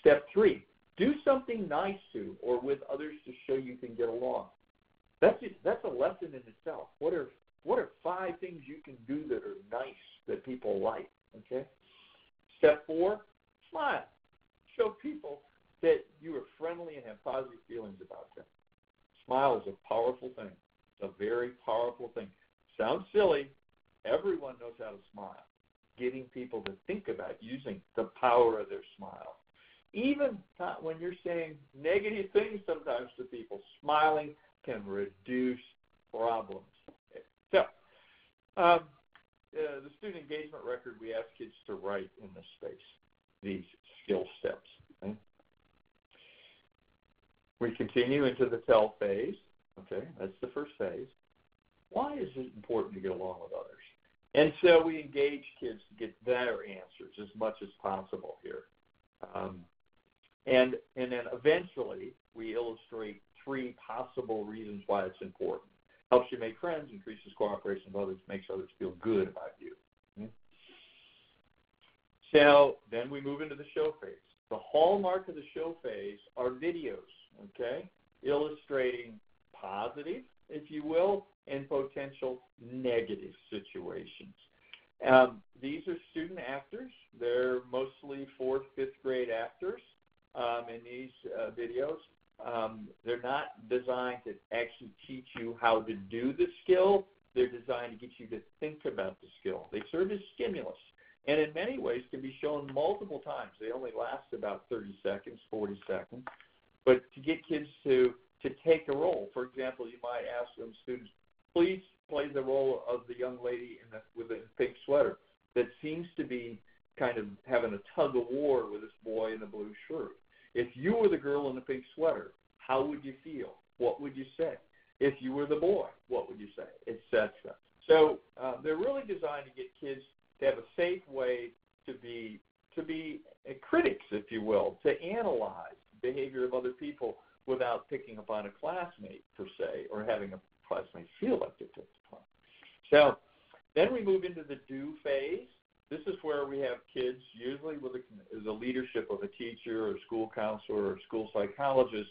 Step three, do something nice to or with others to show you can get along. That's just, that's a lesson in itself. What are What are five things you can do that are nice that people like, okay? Step four, smile. Show people that you are friendly and have positive feelings about them. Smile is a powerful thing. It's a very powerful thing. Sounds silly. Everyone knows how to smile. Getting people to think about using the power of their smile. Even when you're saying negative things sometimes to people, smiling can reduce problems. So um, uh, the student engagement record, we ask kids to write in this space, these skill steps. Okay? We continue into the tell phase. Okay, that's the first phase. Why is it important to get along with others? And so we engage kids to get their answers as much as possible here. Um, and, and then eventually we illustrate three possible reasons why it's important. Helps you make friends, increases cooperation with others, makes others feel good about you. Okay? So then we move into the show phase. The hallmark of the show phase are videos, okay, illustrating positive, if you will, and potential negative situations. Um, these are student actors. They're mostly fourth, fifth grade actors um, in these uh, videos. Um, they're not designed to actually teach you how to do the skill. They're designed to get you to think about the skill. They serve as stimulus, and in many ways can be shown multiple times. They only last about thirty seconds, forty seconds. But to get kids to, to take a role, for example, you might ask them, students, please play the role of the young lady in the, with a pink sweater that seems to be kind of having a tug of war with this boy in the blue shirt. If you were the girl in the pink sweater, how would you feel? What would you say? If you were the boy, what would you say? Et cetera. So uh, they're really designed to get kids to have a safe way to be, to be uh, critics, if you will, to analyze the behavior of other people without picking upon a classmate, per se, or having a classmates feel like they're taking part. So then we move into the do phase. This is where we have kids, usually with the, the leadership of a teacher or school counselor or school psychologist,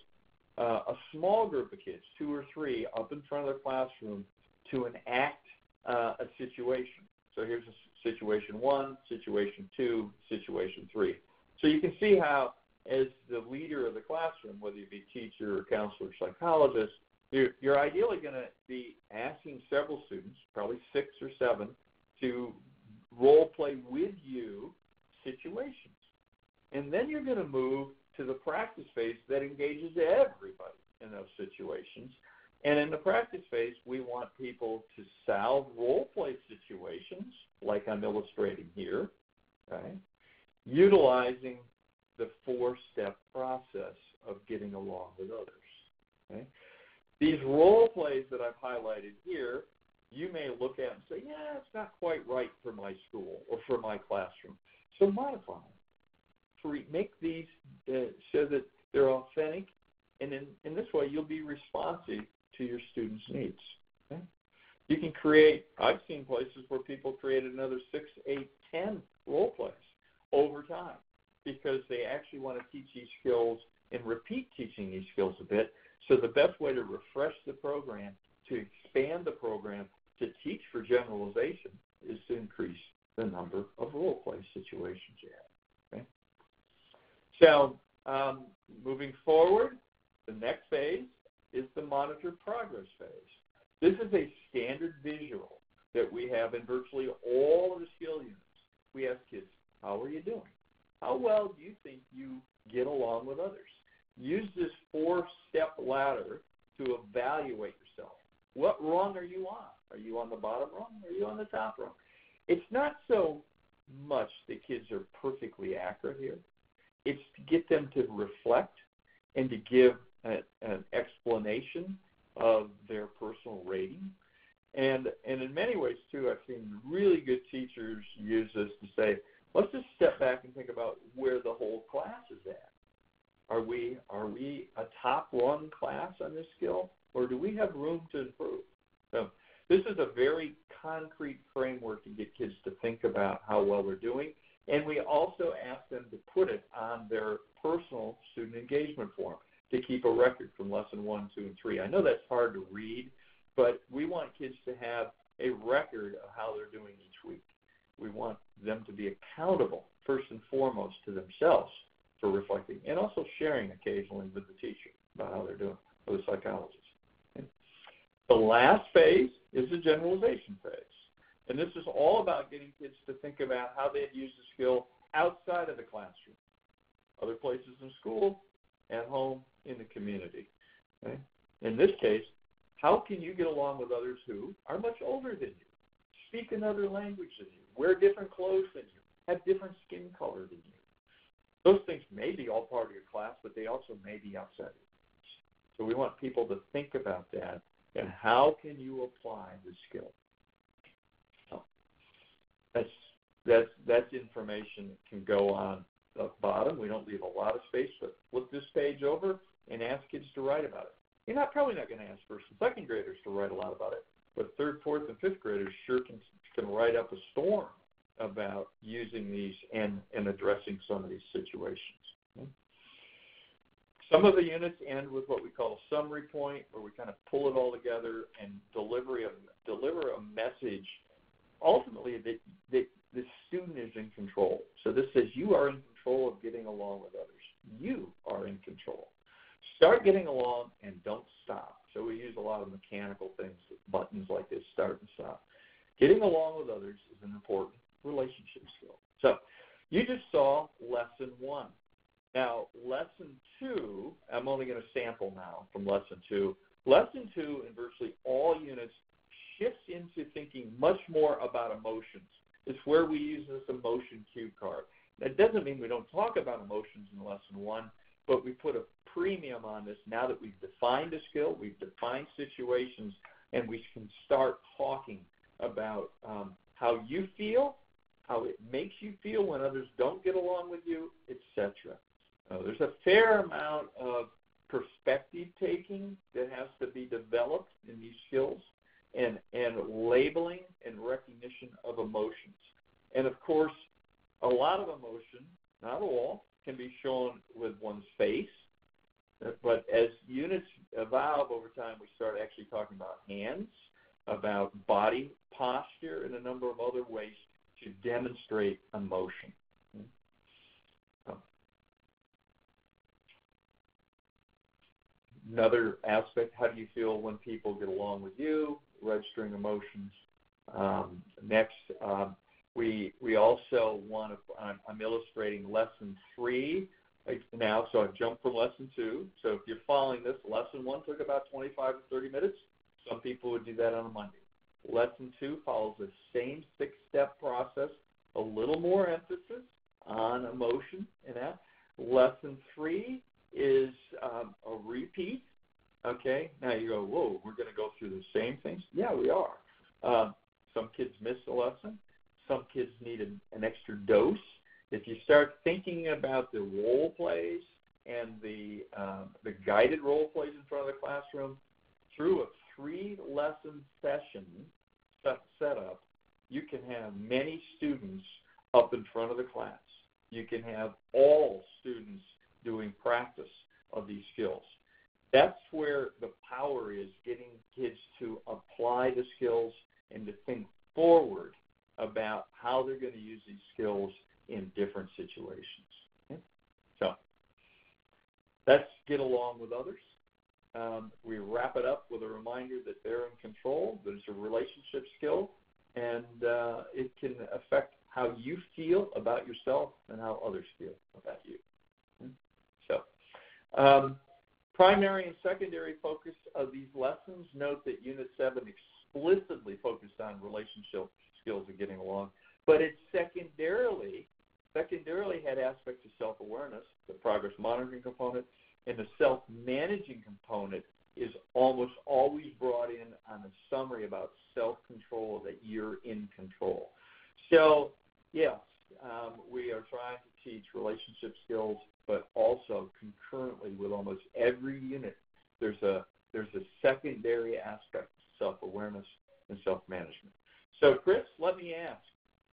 uh, a small group of kids, two or three, up in front of the classroom to enact uh, a situation. So here's a situation one, situation two, situation three. So you can see how, as the leader of the classroom, whether you be teacher or counselor or psychologist, You're, you're ideally going to be asking several students, probably six or seven, to role play with you situations. And then you're going to move to the practice phase that engages everybody in those situations. And in the practice phase, we want people to solve role play situations, like I'm illustrating here, right? Utilizing the four-step process of getting along with others. Okay? These role plays that I've highlighted here, you may look at and say, yeah, it's not quite right for my school or for my classroom. So modify them. Make these uh, so that they're authentic, and in, in this way you'll be responsive to your students' needs. Okay? You can create, I've seen places where people created another six, eight, ten role plays over time because they actually want to teach these skills and repeat teaching these skills a bit. So the best way to refresh the program, to expand the program, to teach for generalization is to increase the number of role play situations you have. Okay? So um, moving forward, the next phase is the monitor progress phase. This is a standard visual that we have in virtually all of the skill units. We ask kids, how are you doing? How well do you think you get along with others? Use this four-step ladder to evaluate yourself. What rung are you on? Are you on the bottom rung? Are you on the top rung? It's not so much that kids are perfectly accurate here. It's to get them to reflect and to give a, an explanation of their personal rating. And, and in many ways, too, I've seen really good teachers use this to say, let's just step back and think about where the whole class is at. Are we are we a top rung class on this skill, or do we have room to improve? So this is a very concrete framework to get kids to think about how well they're doing, and we also ask them to put it on their personal student engagement form to keep a record from lesson one, two, and three. I know that's hard to read, but we want kids to have a record of how they're doing each week. we want them to be accountable, first and foremost, to themselves for reflecting, and also sharing occasionally with the teacher about how they're doing, or the psychologist. Okay. The last phase is the generalization phase. And this is all about getting kids to think about how they'd use the skill outside of the classroom, other places in school, at home, in the community. Okay. In this case, how can you get along with others who are much older than you, speak another language than you, wear different clothes than you, have different skin color than you? Those things may be all part of your class, but they also may be outside of it. So we want people to think about that, and how can you apply the skill? So that's, that's, that's information that can go on the bottom. We don't leave a lot of space, but flip this page over and ask kids to write about it. You're not probably not going to ask first and second graders to write a lot about it, but third, fourth, and fifth graders sure can, can write up a storm about using these and, and addressing some of these situations. Okay. Some of the units end with what we call a summary point, where we kind of pull it all together and deliver a, deliver a message, ultimately, that, that the student is in control. So this says you are in control of getting along with others. You are in control. Start getting along and don't stop. So we use a lot of mechanical things, buttons like this, start and stop. Getting along with others is an important relationship skill. So you just saw lesson one. Now, lesson two, I'm only going to sample now from lesson two. Lesson two in virtually all units shifts into thinking much more about emotions. It's where we use this emotion cue card. That doesn't mean we don't talk about emotions in lesson one, but we put a premium on this now that we've defined a skill, we've defined situations, and we can start talking about um, how you feel, how it makes you feel when others don't get along with you, et cetera. Uh, there's a fair amount of perspective taking that has to be developed in these skills, and, and labeling and recognition of emotions. And, of course, a lot of emotion, not all, can be shown with one's face. But as units evolve over time, we start actually talking about hands, about body posture, and a number of other ways to demonstrate emotion. So another aspect, how do you feel when people get along with you, registering emotions. Um, next, um, we, we also want to, I'm, I'm illustrating lesson three now, so I've jumped from lesson two. So if you're following this, lesson one took about twenty-five to thirty minutes. Some people would do that on a Monday. Lesson two follows the same six-step process, a little more emphasis on emotion and that. Lesson three is um, a repeat, okay? Now you go, whoa, we're going to go through the same things? Yeah, we are. Uh, some kids miss a lesson. Some kids need an, an extra dose. If you start thinking about the role plays and the, um, the guided role plays in front of the classroom, through a three-lesson session set up, you can have many students up in front of the class. You can have all students doing practice of these skills. That's where the power is, getting kids to apply the skills and to think forward about how they're going to use these skills in different situations. Okay? So let's get along with others. Um, we wrap it up with a reminder that they're in control, that it's a relationship skill, and uh, it can affect how you feel about yourself and how others feel about you. So um, primary and secondary focus of these lessons, note that Unit seven explicitly focused on relationship skills and getting along, but it secondarily, secondarily had aspects of self-awareness, the progress monitoring component, and the self-managing component is almost always brought in on a summary about self-control, that you're in control. So, yes, um, we are trying to teach relationship skills, but also concurrently with almost every unit, there's a, there's a secondary aspect of self-awareness and self-management. So, Chris, let me ask.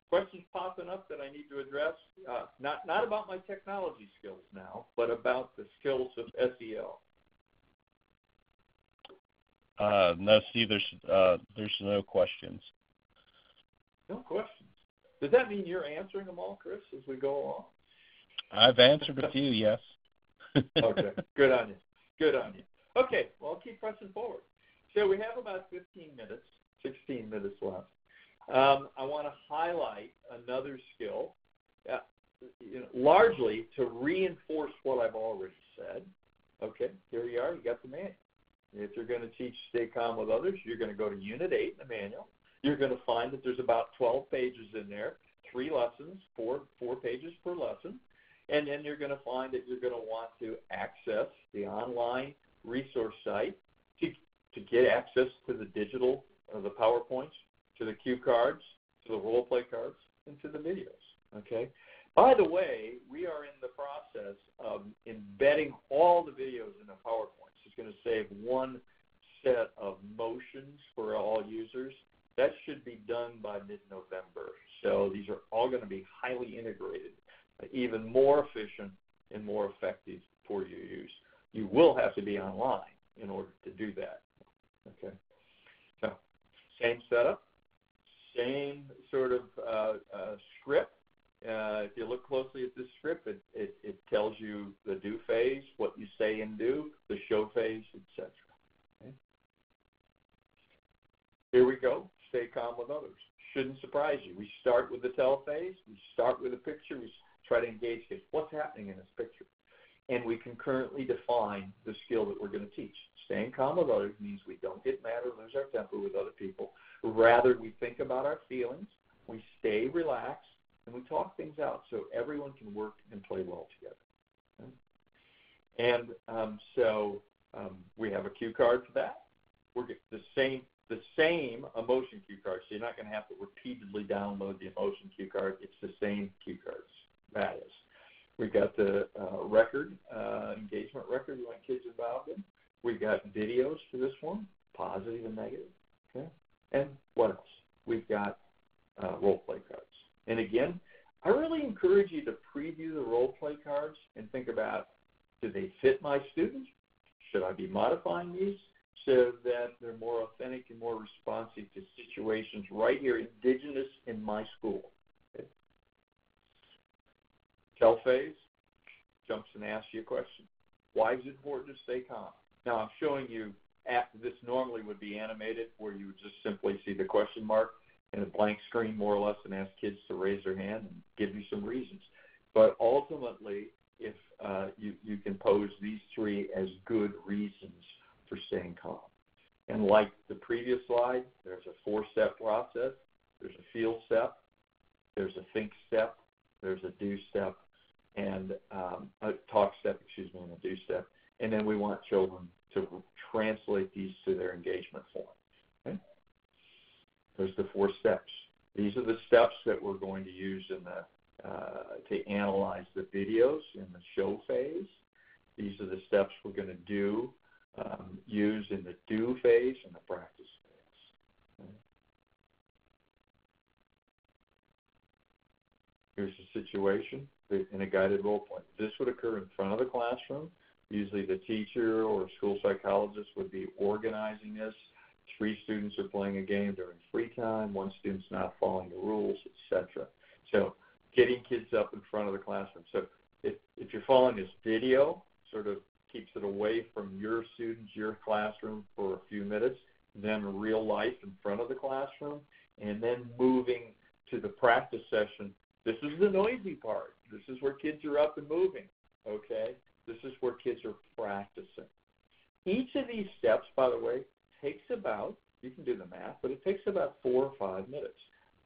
Questions popping up that I need to address, uh, not, not about my technology skills now, but about the skills of S E L. Uh, no, Steve, there's, uh, there's no questions. No questions. Does that mean you're answering them all, Chris, as we go along? I've answered a few, yes. Okay, good on you. Good on you. Okay, well, I'll keep pressing forward. So we have about fifteen minutes, sixteen minutes left. Um, I want to highlight another skill, uh, you know, largely to reinforce what I've already said. Okay, here you are. You got the manual. If you're going to teach Stay Calm with Others, you're going to go to Unit eight in the manual. You're going to find that there's about twelve pages in there, three lessons, four, four pages per lesson. And then you're going to find that you're going to want to access the online resource site to, to get access to the digital, uh, the PowerPoints, to the cue cards, to the role play cards, and to the videos, okay? By the way, we are in the process of embedding all the videos in the PowerPoints. It's going to save one set of motions for all users. That should be done by mid-November. So these are all going to be highly integrated, even more efficient and more effective for your use. You will have to be online in order to do that, okay? So same setup, same sort of uh, uh, script. Uh, if you look closely at this script, it, it, it tells you the do phase, what you say and do, the show phase, et cetera. Okay. Here we go, Stay Calm with Others. Shouldn't surprise you. We start with the tell phase. We start with a picture. We try to engage kids. What's happening in this picture? And we concurrently define the skill that we're going to teach. Staying calm with others means we don't get mad or lose our temper with other people. Rather, we think about our feelings. We stay relaxed. And we talk things out so everyone can work and play well together. Okay. And um, so um, we have a cue card for that. We're the same the same emotion cue card, so you're not going to have to repeatedly download the emotion cue card. It's the same cue cards. That is. We've got the uh, record, uh, engagement record we want kids involved in. We've got videos for this one, positive and negative. Okay. And what else? We've got uh, role play cards. And again, I really encourage you to preview the role play cards and think about, do they fit my students? Should I be modifying these so that they're more authentic and more responsive to situations right here, indigenous in my school? Okay. Tell phase jumps and asks you a question. Why is it important to stay calm? Now, I'm showing you, after this normally would be animated where you would just simply see the question mark and a blank screen, more or less, and ask kids to raise their hand and give me some reasons. But ultimately, if uh, you, you can pose these three as good reasons for staying calm. And like the previous slide, there's a four-step process. There's a feel step. There's a think step. There's a do step. And um, a talk step, excuse me, and a do step. And then we want children to translate these to their engagement form. Okay? There's the four steps. These are the steps that we're going to use in the, uh, to analyze the videos in the show phase. These are the steps we're going to do, um, use in the do phase and the practice phase. Okay. Here's the situation in a guided role play. This would occur in front of the classroom. Usually the teacher or school psychologist would be organizing this. Three students are playing a game during free time. One student's not following the rules, et cetera. So getting kids up in front of the classroom. So if, if you're following this video, sort of keeps it away from your students, your classroom for a few minutes, then real life in front of the classroom, and then moving to the practice session. This is the noisy part. This is where kids are up and moving, okay? This is where kids are practicing. Each of these steps, by the way, takes about, you can do the math, but it takes about four or five minutes.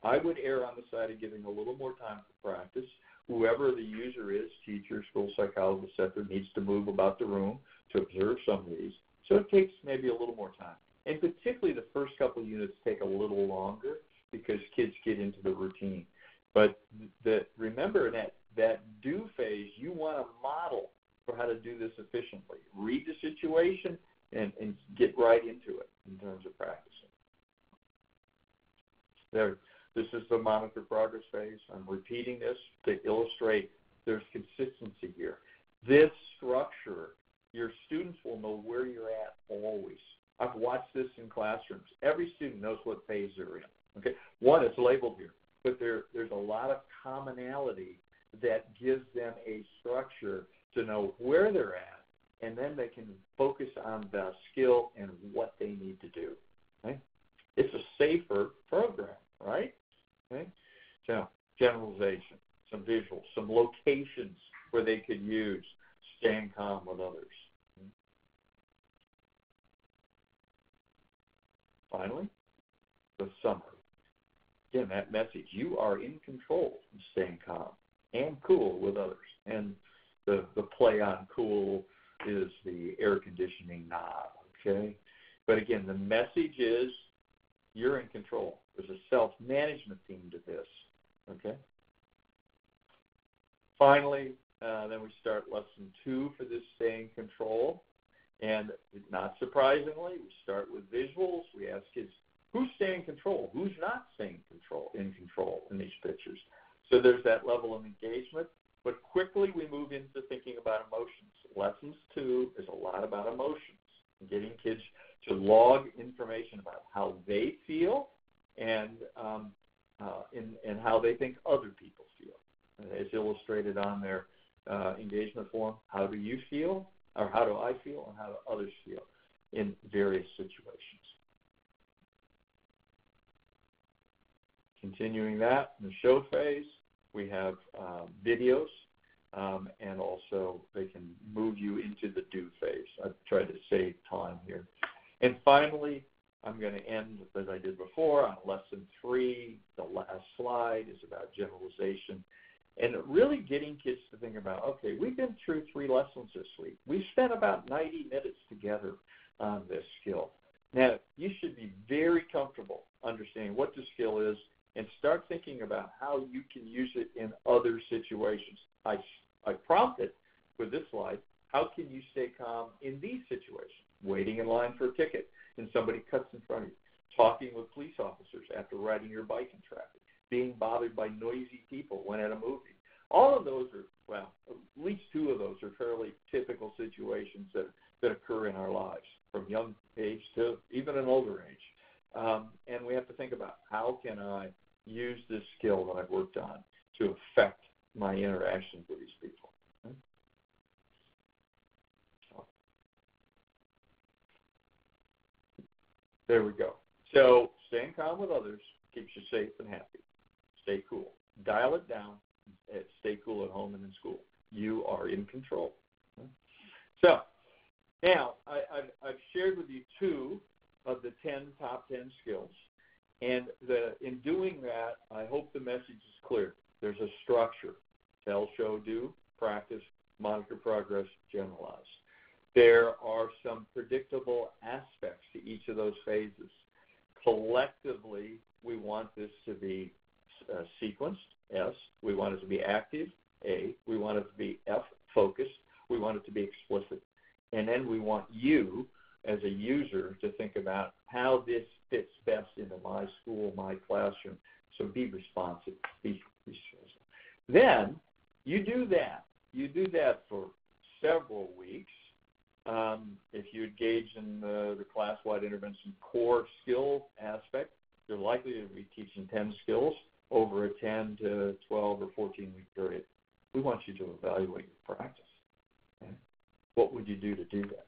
I would err on the side of giving a little more time for practice. Whoever the user is, teacher, school psychologist, et cetera, needs to move about the room to observe some of these. So it takes maybe a little more time. And particularly the first couple of units take a little longer because kids get into the routine. But the, remember that, that do phase, you want to model for how to do this efficiently. Read the situation and, and get right into it in terms of practicing. There, this is the monitor progress phase. I'm repeating this to illustrate there's consistency here. This structure, your students will know where you're at always. I've watched this in classrooms. Every student knows what phase they're in. Okay, one is labeled here. but there, there's a lot of commonality that gives them a structure to know where they're at, and then they can focus on the skill and what they need to do. Okay? It's a safer program, right? Okay? So generalization, some visuals, some locations where they could use staying calm with others. Finally, the summary. Again, that message, you are in control of staying calm and cool with others. And the, the play on cool is the air conditioning knob, okay? But again, the message is you're in control. There's a self-management theme to this, okay? Finally, uh, then we start lesson two for this staying control. And not surprisingly, we start with visuals. We ask kids, who's staying in control? Who's not staying control, in control in these pictures? So there's that level of engagement. But quickly we move into thinking about emotions. Lessons two is a lot about emotions, getting kids to log information about how they feel and, um, uh, and, and how they think other people feel. And it's illustrated on their uh, engagement form. How do you feel? Or how do I feel and how do others feel in various situations. Continuing that, in the show phase, we have uh, videos, um, and also they can move you into the do phase. I've tried to save time here. And finally, I'm going to end, as I did before, on lesson three. The last slide is about generalization. And really getting kids to think about, okay, we've been through three lessons this week. We've spent about ninety minutes together on this skill. Now, you should be very comfortable understanding what the skill is and start thinking about how you can use it in other situations. I, I prompt it with this slide. How can you stay calm in these situations? Waiting in line for a ticket and somebody cuts in front of you. Talking with police officers after riding your bike in traffic. Being bothered by noisy people when at a movie. All of those are, well, at least two of those are fairly typical situations that, that occur in our lives, from young age to even an older age. Um, and we have to think about how can I use this skill that I've worked on to affect my interactions with these people. Okay? So. There we go. So staying calm with others keeps you safe and happy. Stay cool. Dial it down. Stay cool at home and in school. You are in control. So now I, I've, I've shared with you two of the ten top ten skills. And the, in doing that, I hope the message is clear. There's a structure. Tell, show, do, practice, monitor progress, generalize. There are some predictable aspects to each of those phases. Collectively, we want this to be uh, sequenced, S. We want it to be active, A. We want it to be F, focused. We want it to be explicit. And then we want you, as a user, to think about how this fits best into my school, my classroom. So be responsive. Be responsive. Then you do that. You do that for several weeks. Um, if you engage in the, the class-wide intervention core skill aspect, you're likely to be teaching ten skills over a ten to twelve or fourteen week period. We want you to evaluate your practice. Okay? What would you do to do that?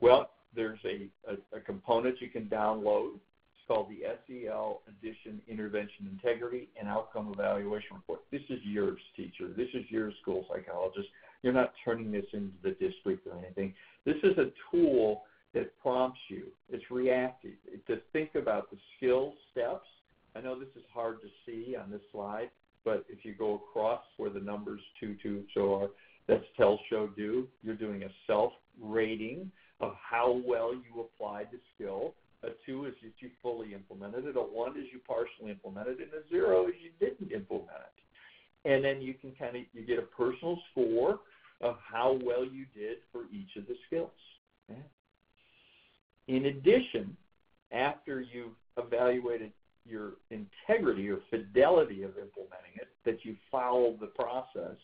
Well, there's a, a, a component you can download. It's called the S E L Addition Intervention Integrity and Outcome Evaluation Report. This is yours, teacher. This is your school psychologist. You're not turning this into the district or anything. This is a tool that prompts you. It's reactive. It's to think about the skill steps. I know this is hard to see on this slide, but if you go across where the numbers two, two, so are, that's tell, show, do. You're doing a self-rating of how well you applied the skill. A two is that you fully implemented it. A one is you partially implemented it. And a zero is you didn't implement it. And then you can kind of, you get a personal score of how well you did for each of the skills. Okay? In addition, after you've evaluated your integrity or fidelity of implementing it, that you followed the process,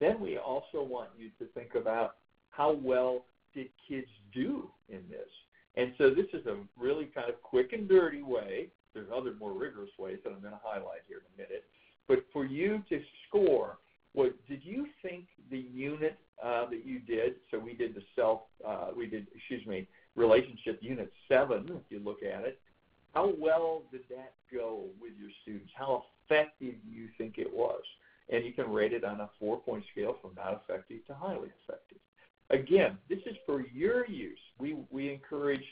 then we also want you to think about how well did kids do in this. And so this is a really kind of quick and dirty way. There's other more rigorous ways that I'm going to highlight here in a minute But for you to score, what did you think the unit uh, that you did? So we did the self, uh, we did, excuse me, relationship unit seven. If you look at it, how well did that go with your students? How effective do you think it was? And you can rate it on a four-point scale from not effective to highly effective. Again, this is for your use. We, we encourage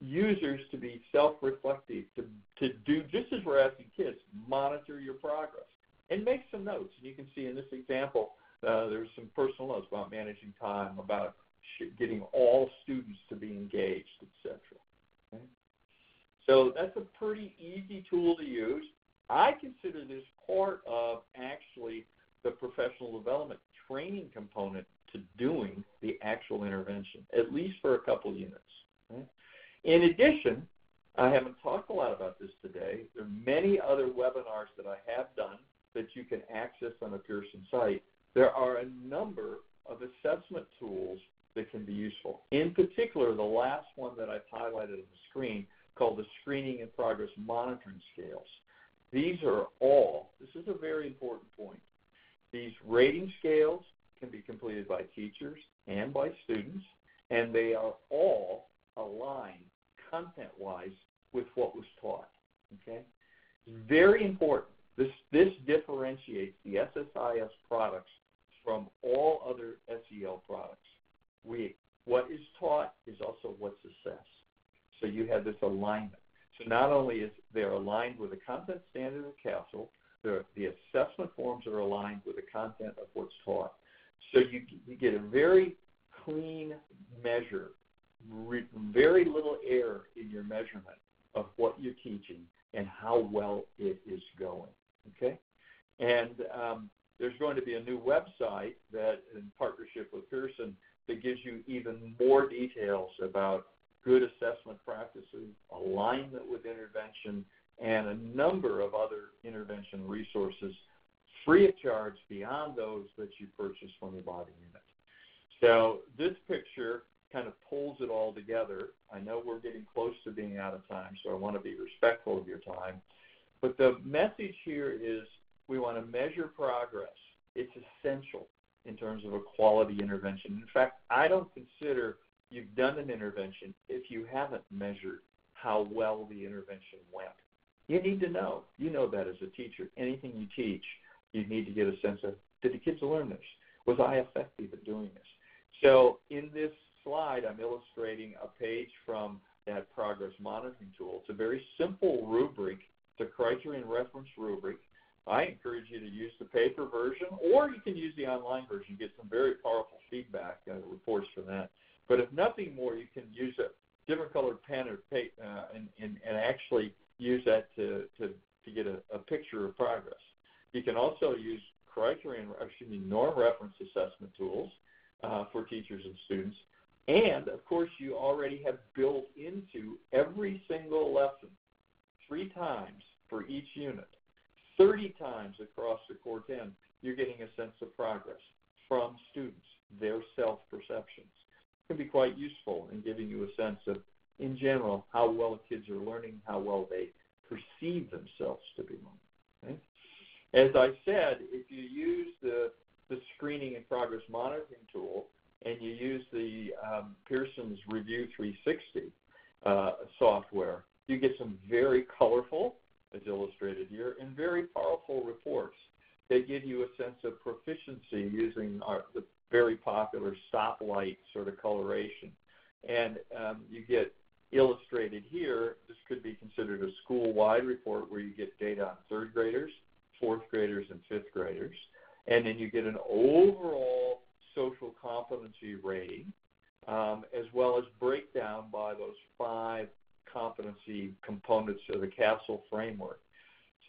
users to be self-reflective, to, to do just as we're asking kids, monitor your progress, and make some notes. And you can see in this example, uh, there's some personal notes about managing time, about getting all students to be engaged, et cetera. Okay? So that's a pretty easy tool to use. I consider this part of actually the professional development training component to doing the actual intervention, at least for a couple units. Okay? In addition, I haven't talked a lot about this today. There are many other webinars that I have done that you can access on the Pearson site. There are a number of assessment tools that can be useful. In particular, the last one that I've highlighted on the screen called the Screening and Progress Monitoring Scales. These are all, this is a very important point, these rating scales can be completed by teachers and by students, and they are all aligned content-wise with what was taught, okay? It's very important. This, this differentiates the S S I S products from all other S E L products. We, what is taught is also what's assessed. So you have this alignment. So not only is they're aligned with the content standard of CASEL, the assessment forms are aligned with the content of what's taught. So you, you get a very clean measure, re, very little error in your measurement of what you're teaching and how well it is going, okay? And um, there's going to be a new website that, in partnership with Pearson, that gives you even more details about good assessment practices, alignment with intervention, and a number of other intervention resources free of charge beyond those that you purchase when you buy the unit. So this picture kind of pulls it all together. I know we're getting close to being out of time, so I want to be respectful of your time. But the message here is we want to measure progress. It's essential in terms of a quality intervention. In fact, I don't consider you've done an intervention if you haven't measured how well the intervention went. You need to know. You know that as a teacher. Anything you teach, you need to get a sense of, did the kids learn this? Was I effective at doing this? So in this slide, I'm illustrating a page from that progress monitoring tool. It's a very simple rubric. It's a criteria and reference rubric. I encourage you to use the paper version, or you can use the online version. You get some very powerful feedback uh, reports from that. But if nothing more, you can use a different colored pen or paper uh, and, and, and actually use that to, to, to get a, a picture of progress. You can also use criteria and excuse me, norm reference assessment tools uh, for teachers and students. And, of course, you already have built into every single lesson three times for each unit, thirty times across the core ten, you're getting a sense of progress from students, their self-perceptions. Can be quite useful in giving you a sense of, in general, how well kids are learning, how well they perceive themselves to be learning. Okay? As I said, if you use the, the screening and progress monitoring tool and you use the um, Pearson's Review three sixty uh, software, you get some very colorful, as illustrated here, and very powerful reports. They give you a sense of proficiency using our, the very popular stoplight sort of coloration. And um, you get illustrated here, this could be considered a school-wide report where you get data on third graders, fourth graders, and fifth graders. And then you get an overall social competency rating, um, as well as breakdown by those five competency components of the CASEL framework.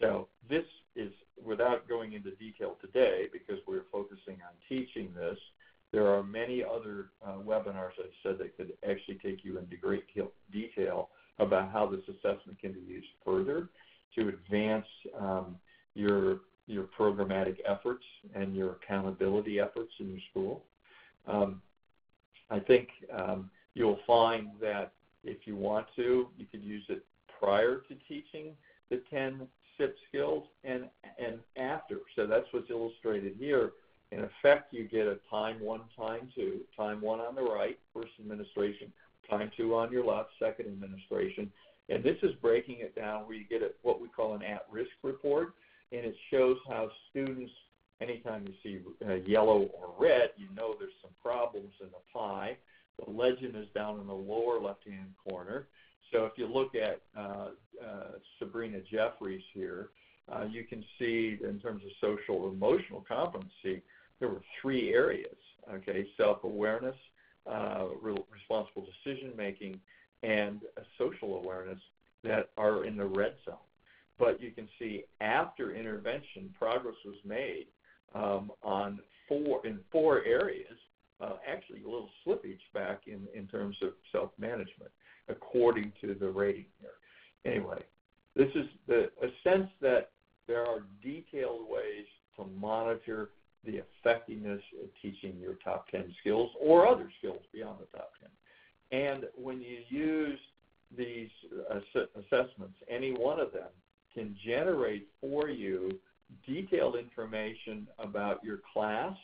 So this is, without going into detail today, because we're focusing on teaching this, there are many other uh, webinars, I've said, that could actually take you into great detail about how this assessment can be used further to advance um, your, your programmatic efforts and your accountability efforts in your school. Um, I think um, you'll find that if you want to, you could use it prior to teaching the ten S I P skills and, and after. So that's what's illustrated here. In effect, you get a time one, time two, time one on the right, first administration, time two on your left, second administration. And this is breaking it down where you get a, what we call an at-risk report, and it shows how students, anytime you see uh, yellow or red, you know there's some problems in the pie. The legend is down in the lower left-hand corner. So if you look at uh, uh, Sabrina Jeffries here, uh, you can see in terms of social emotional competency, there were three areas, okay, self-awareness, uh, re- responsible decision-making, and a social awareness that are in the red zone. But you can see after intervention, progress was made um, on four in four areas, uh, actually a little slippage back in, in terms of self-management, according to the rating here. Anyway, this is the, a sense that there are detailed ways to monitor the effectiveness of teaching your top ten skills or other skills beyond the top ten. And when you use these ass- assessments, any one of them can generate for you detailed information about your class,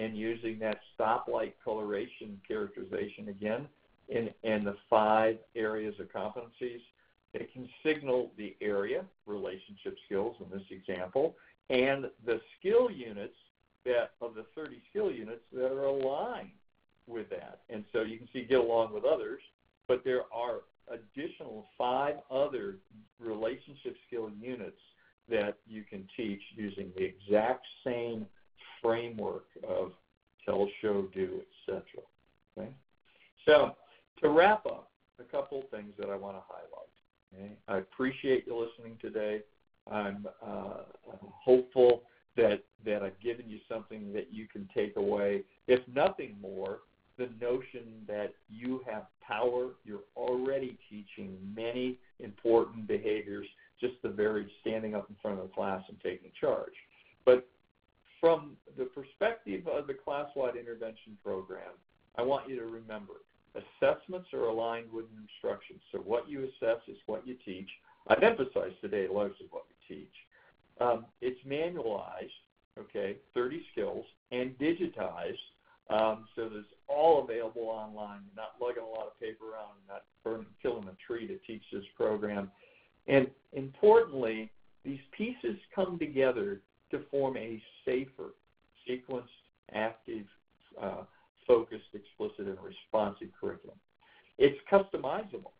and using that stoplight coloration characterization again in, in the five areas of competencies, it can signal the area, relationship skills in this example, and the skill units that of the thirty skill units that are aligned with that. And so you can see get along with others, but there are additional five other relationship skill units that you can teach using the exact same framework of tell, show, do, et cetera. Okay? So to wrap up, a couple of things that I want to highlight. Okay? I appreciate you listening today. I'm uh, hopeful that, that I've given you something that you can take away, if nothing more, the notion that you have power. You're already teaching many important behaviors, just the very standing up in front of the class and taking charge. But from the perspective of the class-wide intervention program, I want you to remember, assessments are aligned with instruction. So what you assess is what you teach. I've emphasized today largely what we teach. Um, it's manualized, okay, thirty skills, and digitized. Um, so there's all available online. You're not lugging a lot of paper around, you're not burning, killing a tree to teach this program. And importantly, these pieces come together to form a safer, sequenced, active, uh, focused, explicit, and responsive curriculum. It's customizable,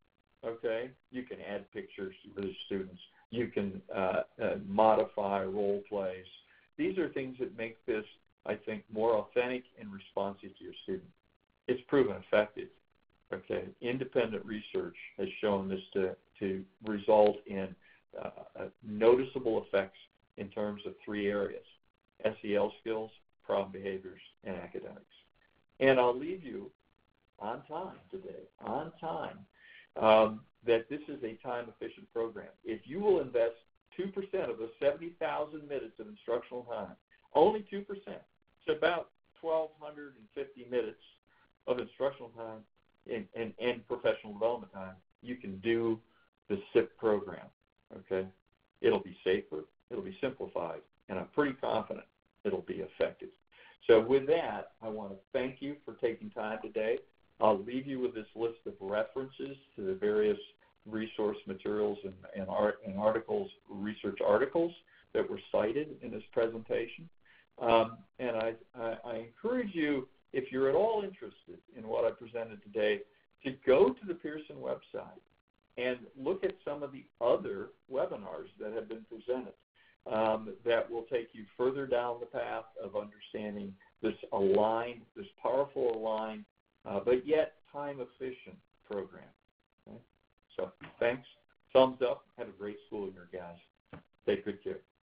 okay? You can add pictures to the students. You can uh, uh, modify role plays. These are things that make this, I think, more authentic and responsive to your student. It's proven effective, okay? Independent research has shown this to, to result in uh, noticeable effects in terms of three areas, S E L skills, problem behaviors, and academics. And I'll leave you on time today, on time, um, that this is a time-efficient program. If you will invest two percent of the seventy thousand minutes of instructional time, only two percent, it's about one thousand two hundred fifty minutes of instructional time and, and, and professional development time, you can do the S I P program, okay? It'll be safer, it'll be simplified, and I'm pretty confident it'll be effective. So with that, I want to thank you for taking time today. I'll leave you with this list of references to the various resource materials and, and, art, and articles, research articles that were cited in this presentation. Um, and I, I, I encourage you, if you're at all interested in what I presented today, to go to the Pearson website and look at some of the other webinars that have been presented um, that will take you further down the path of understanding this aligned, this powerful aligned, uh, but yet time-efficient program. Okay? So thanks. Thumbs up. Have a great school year, guys. Take good care.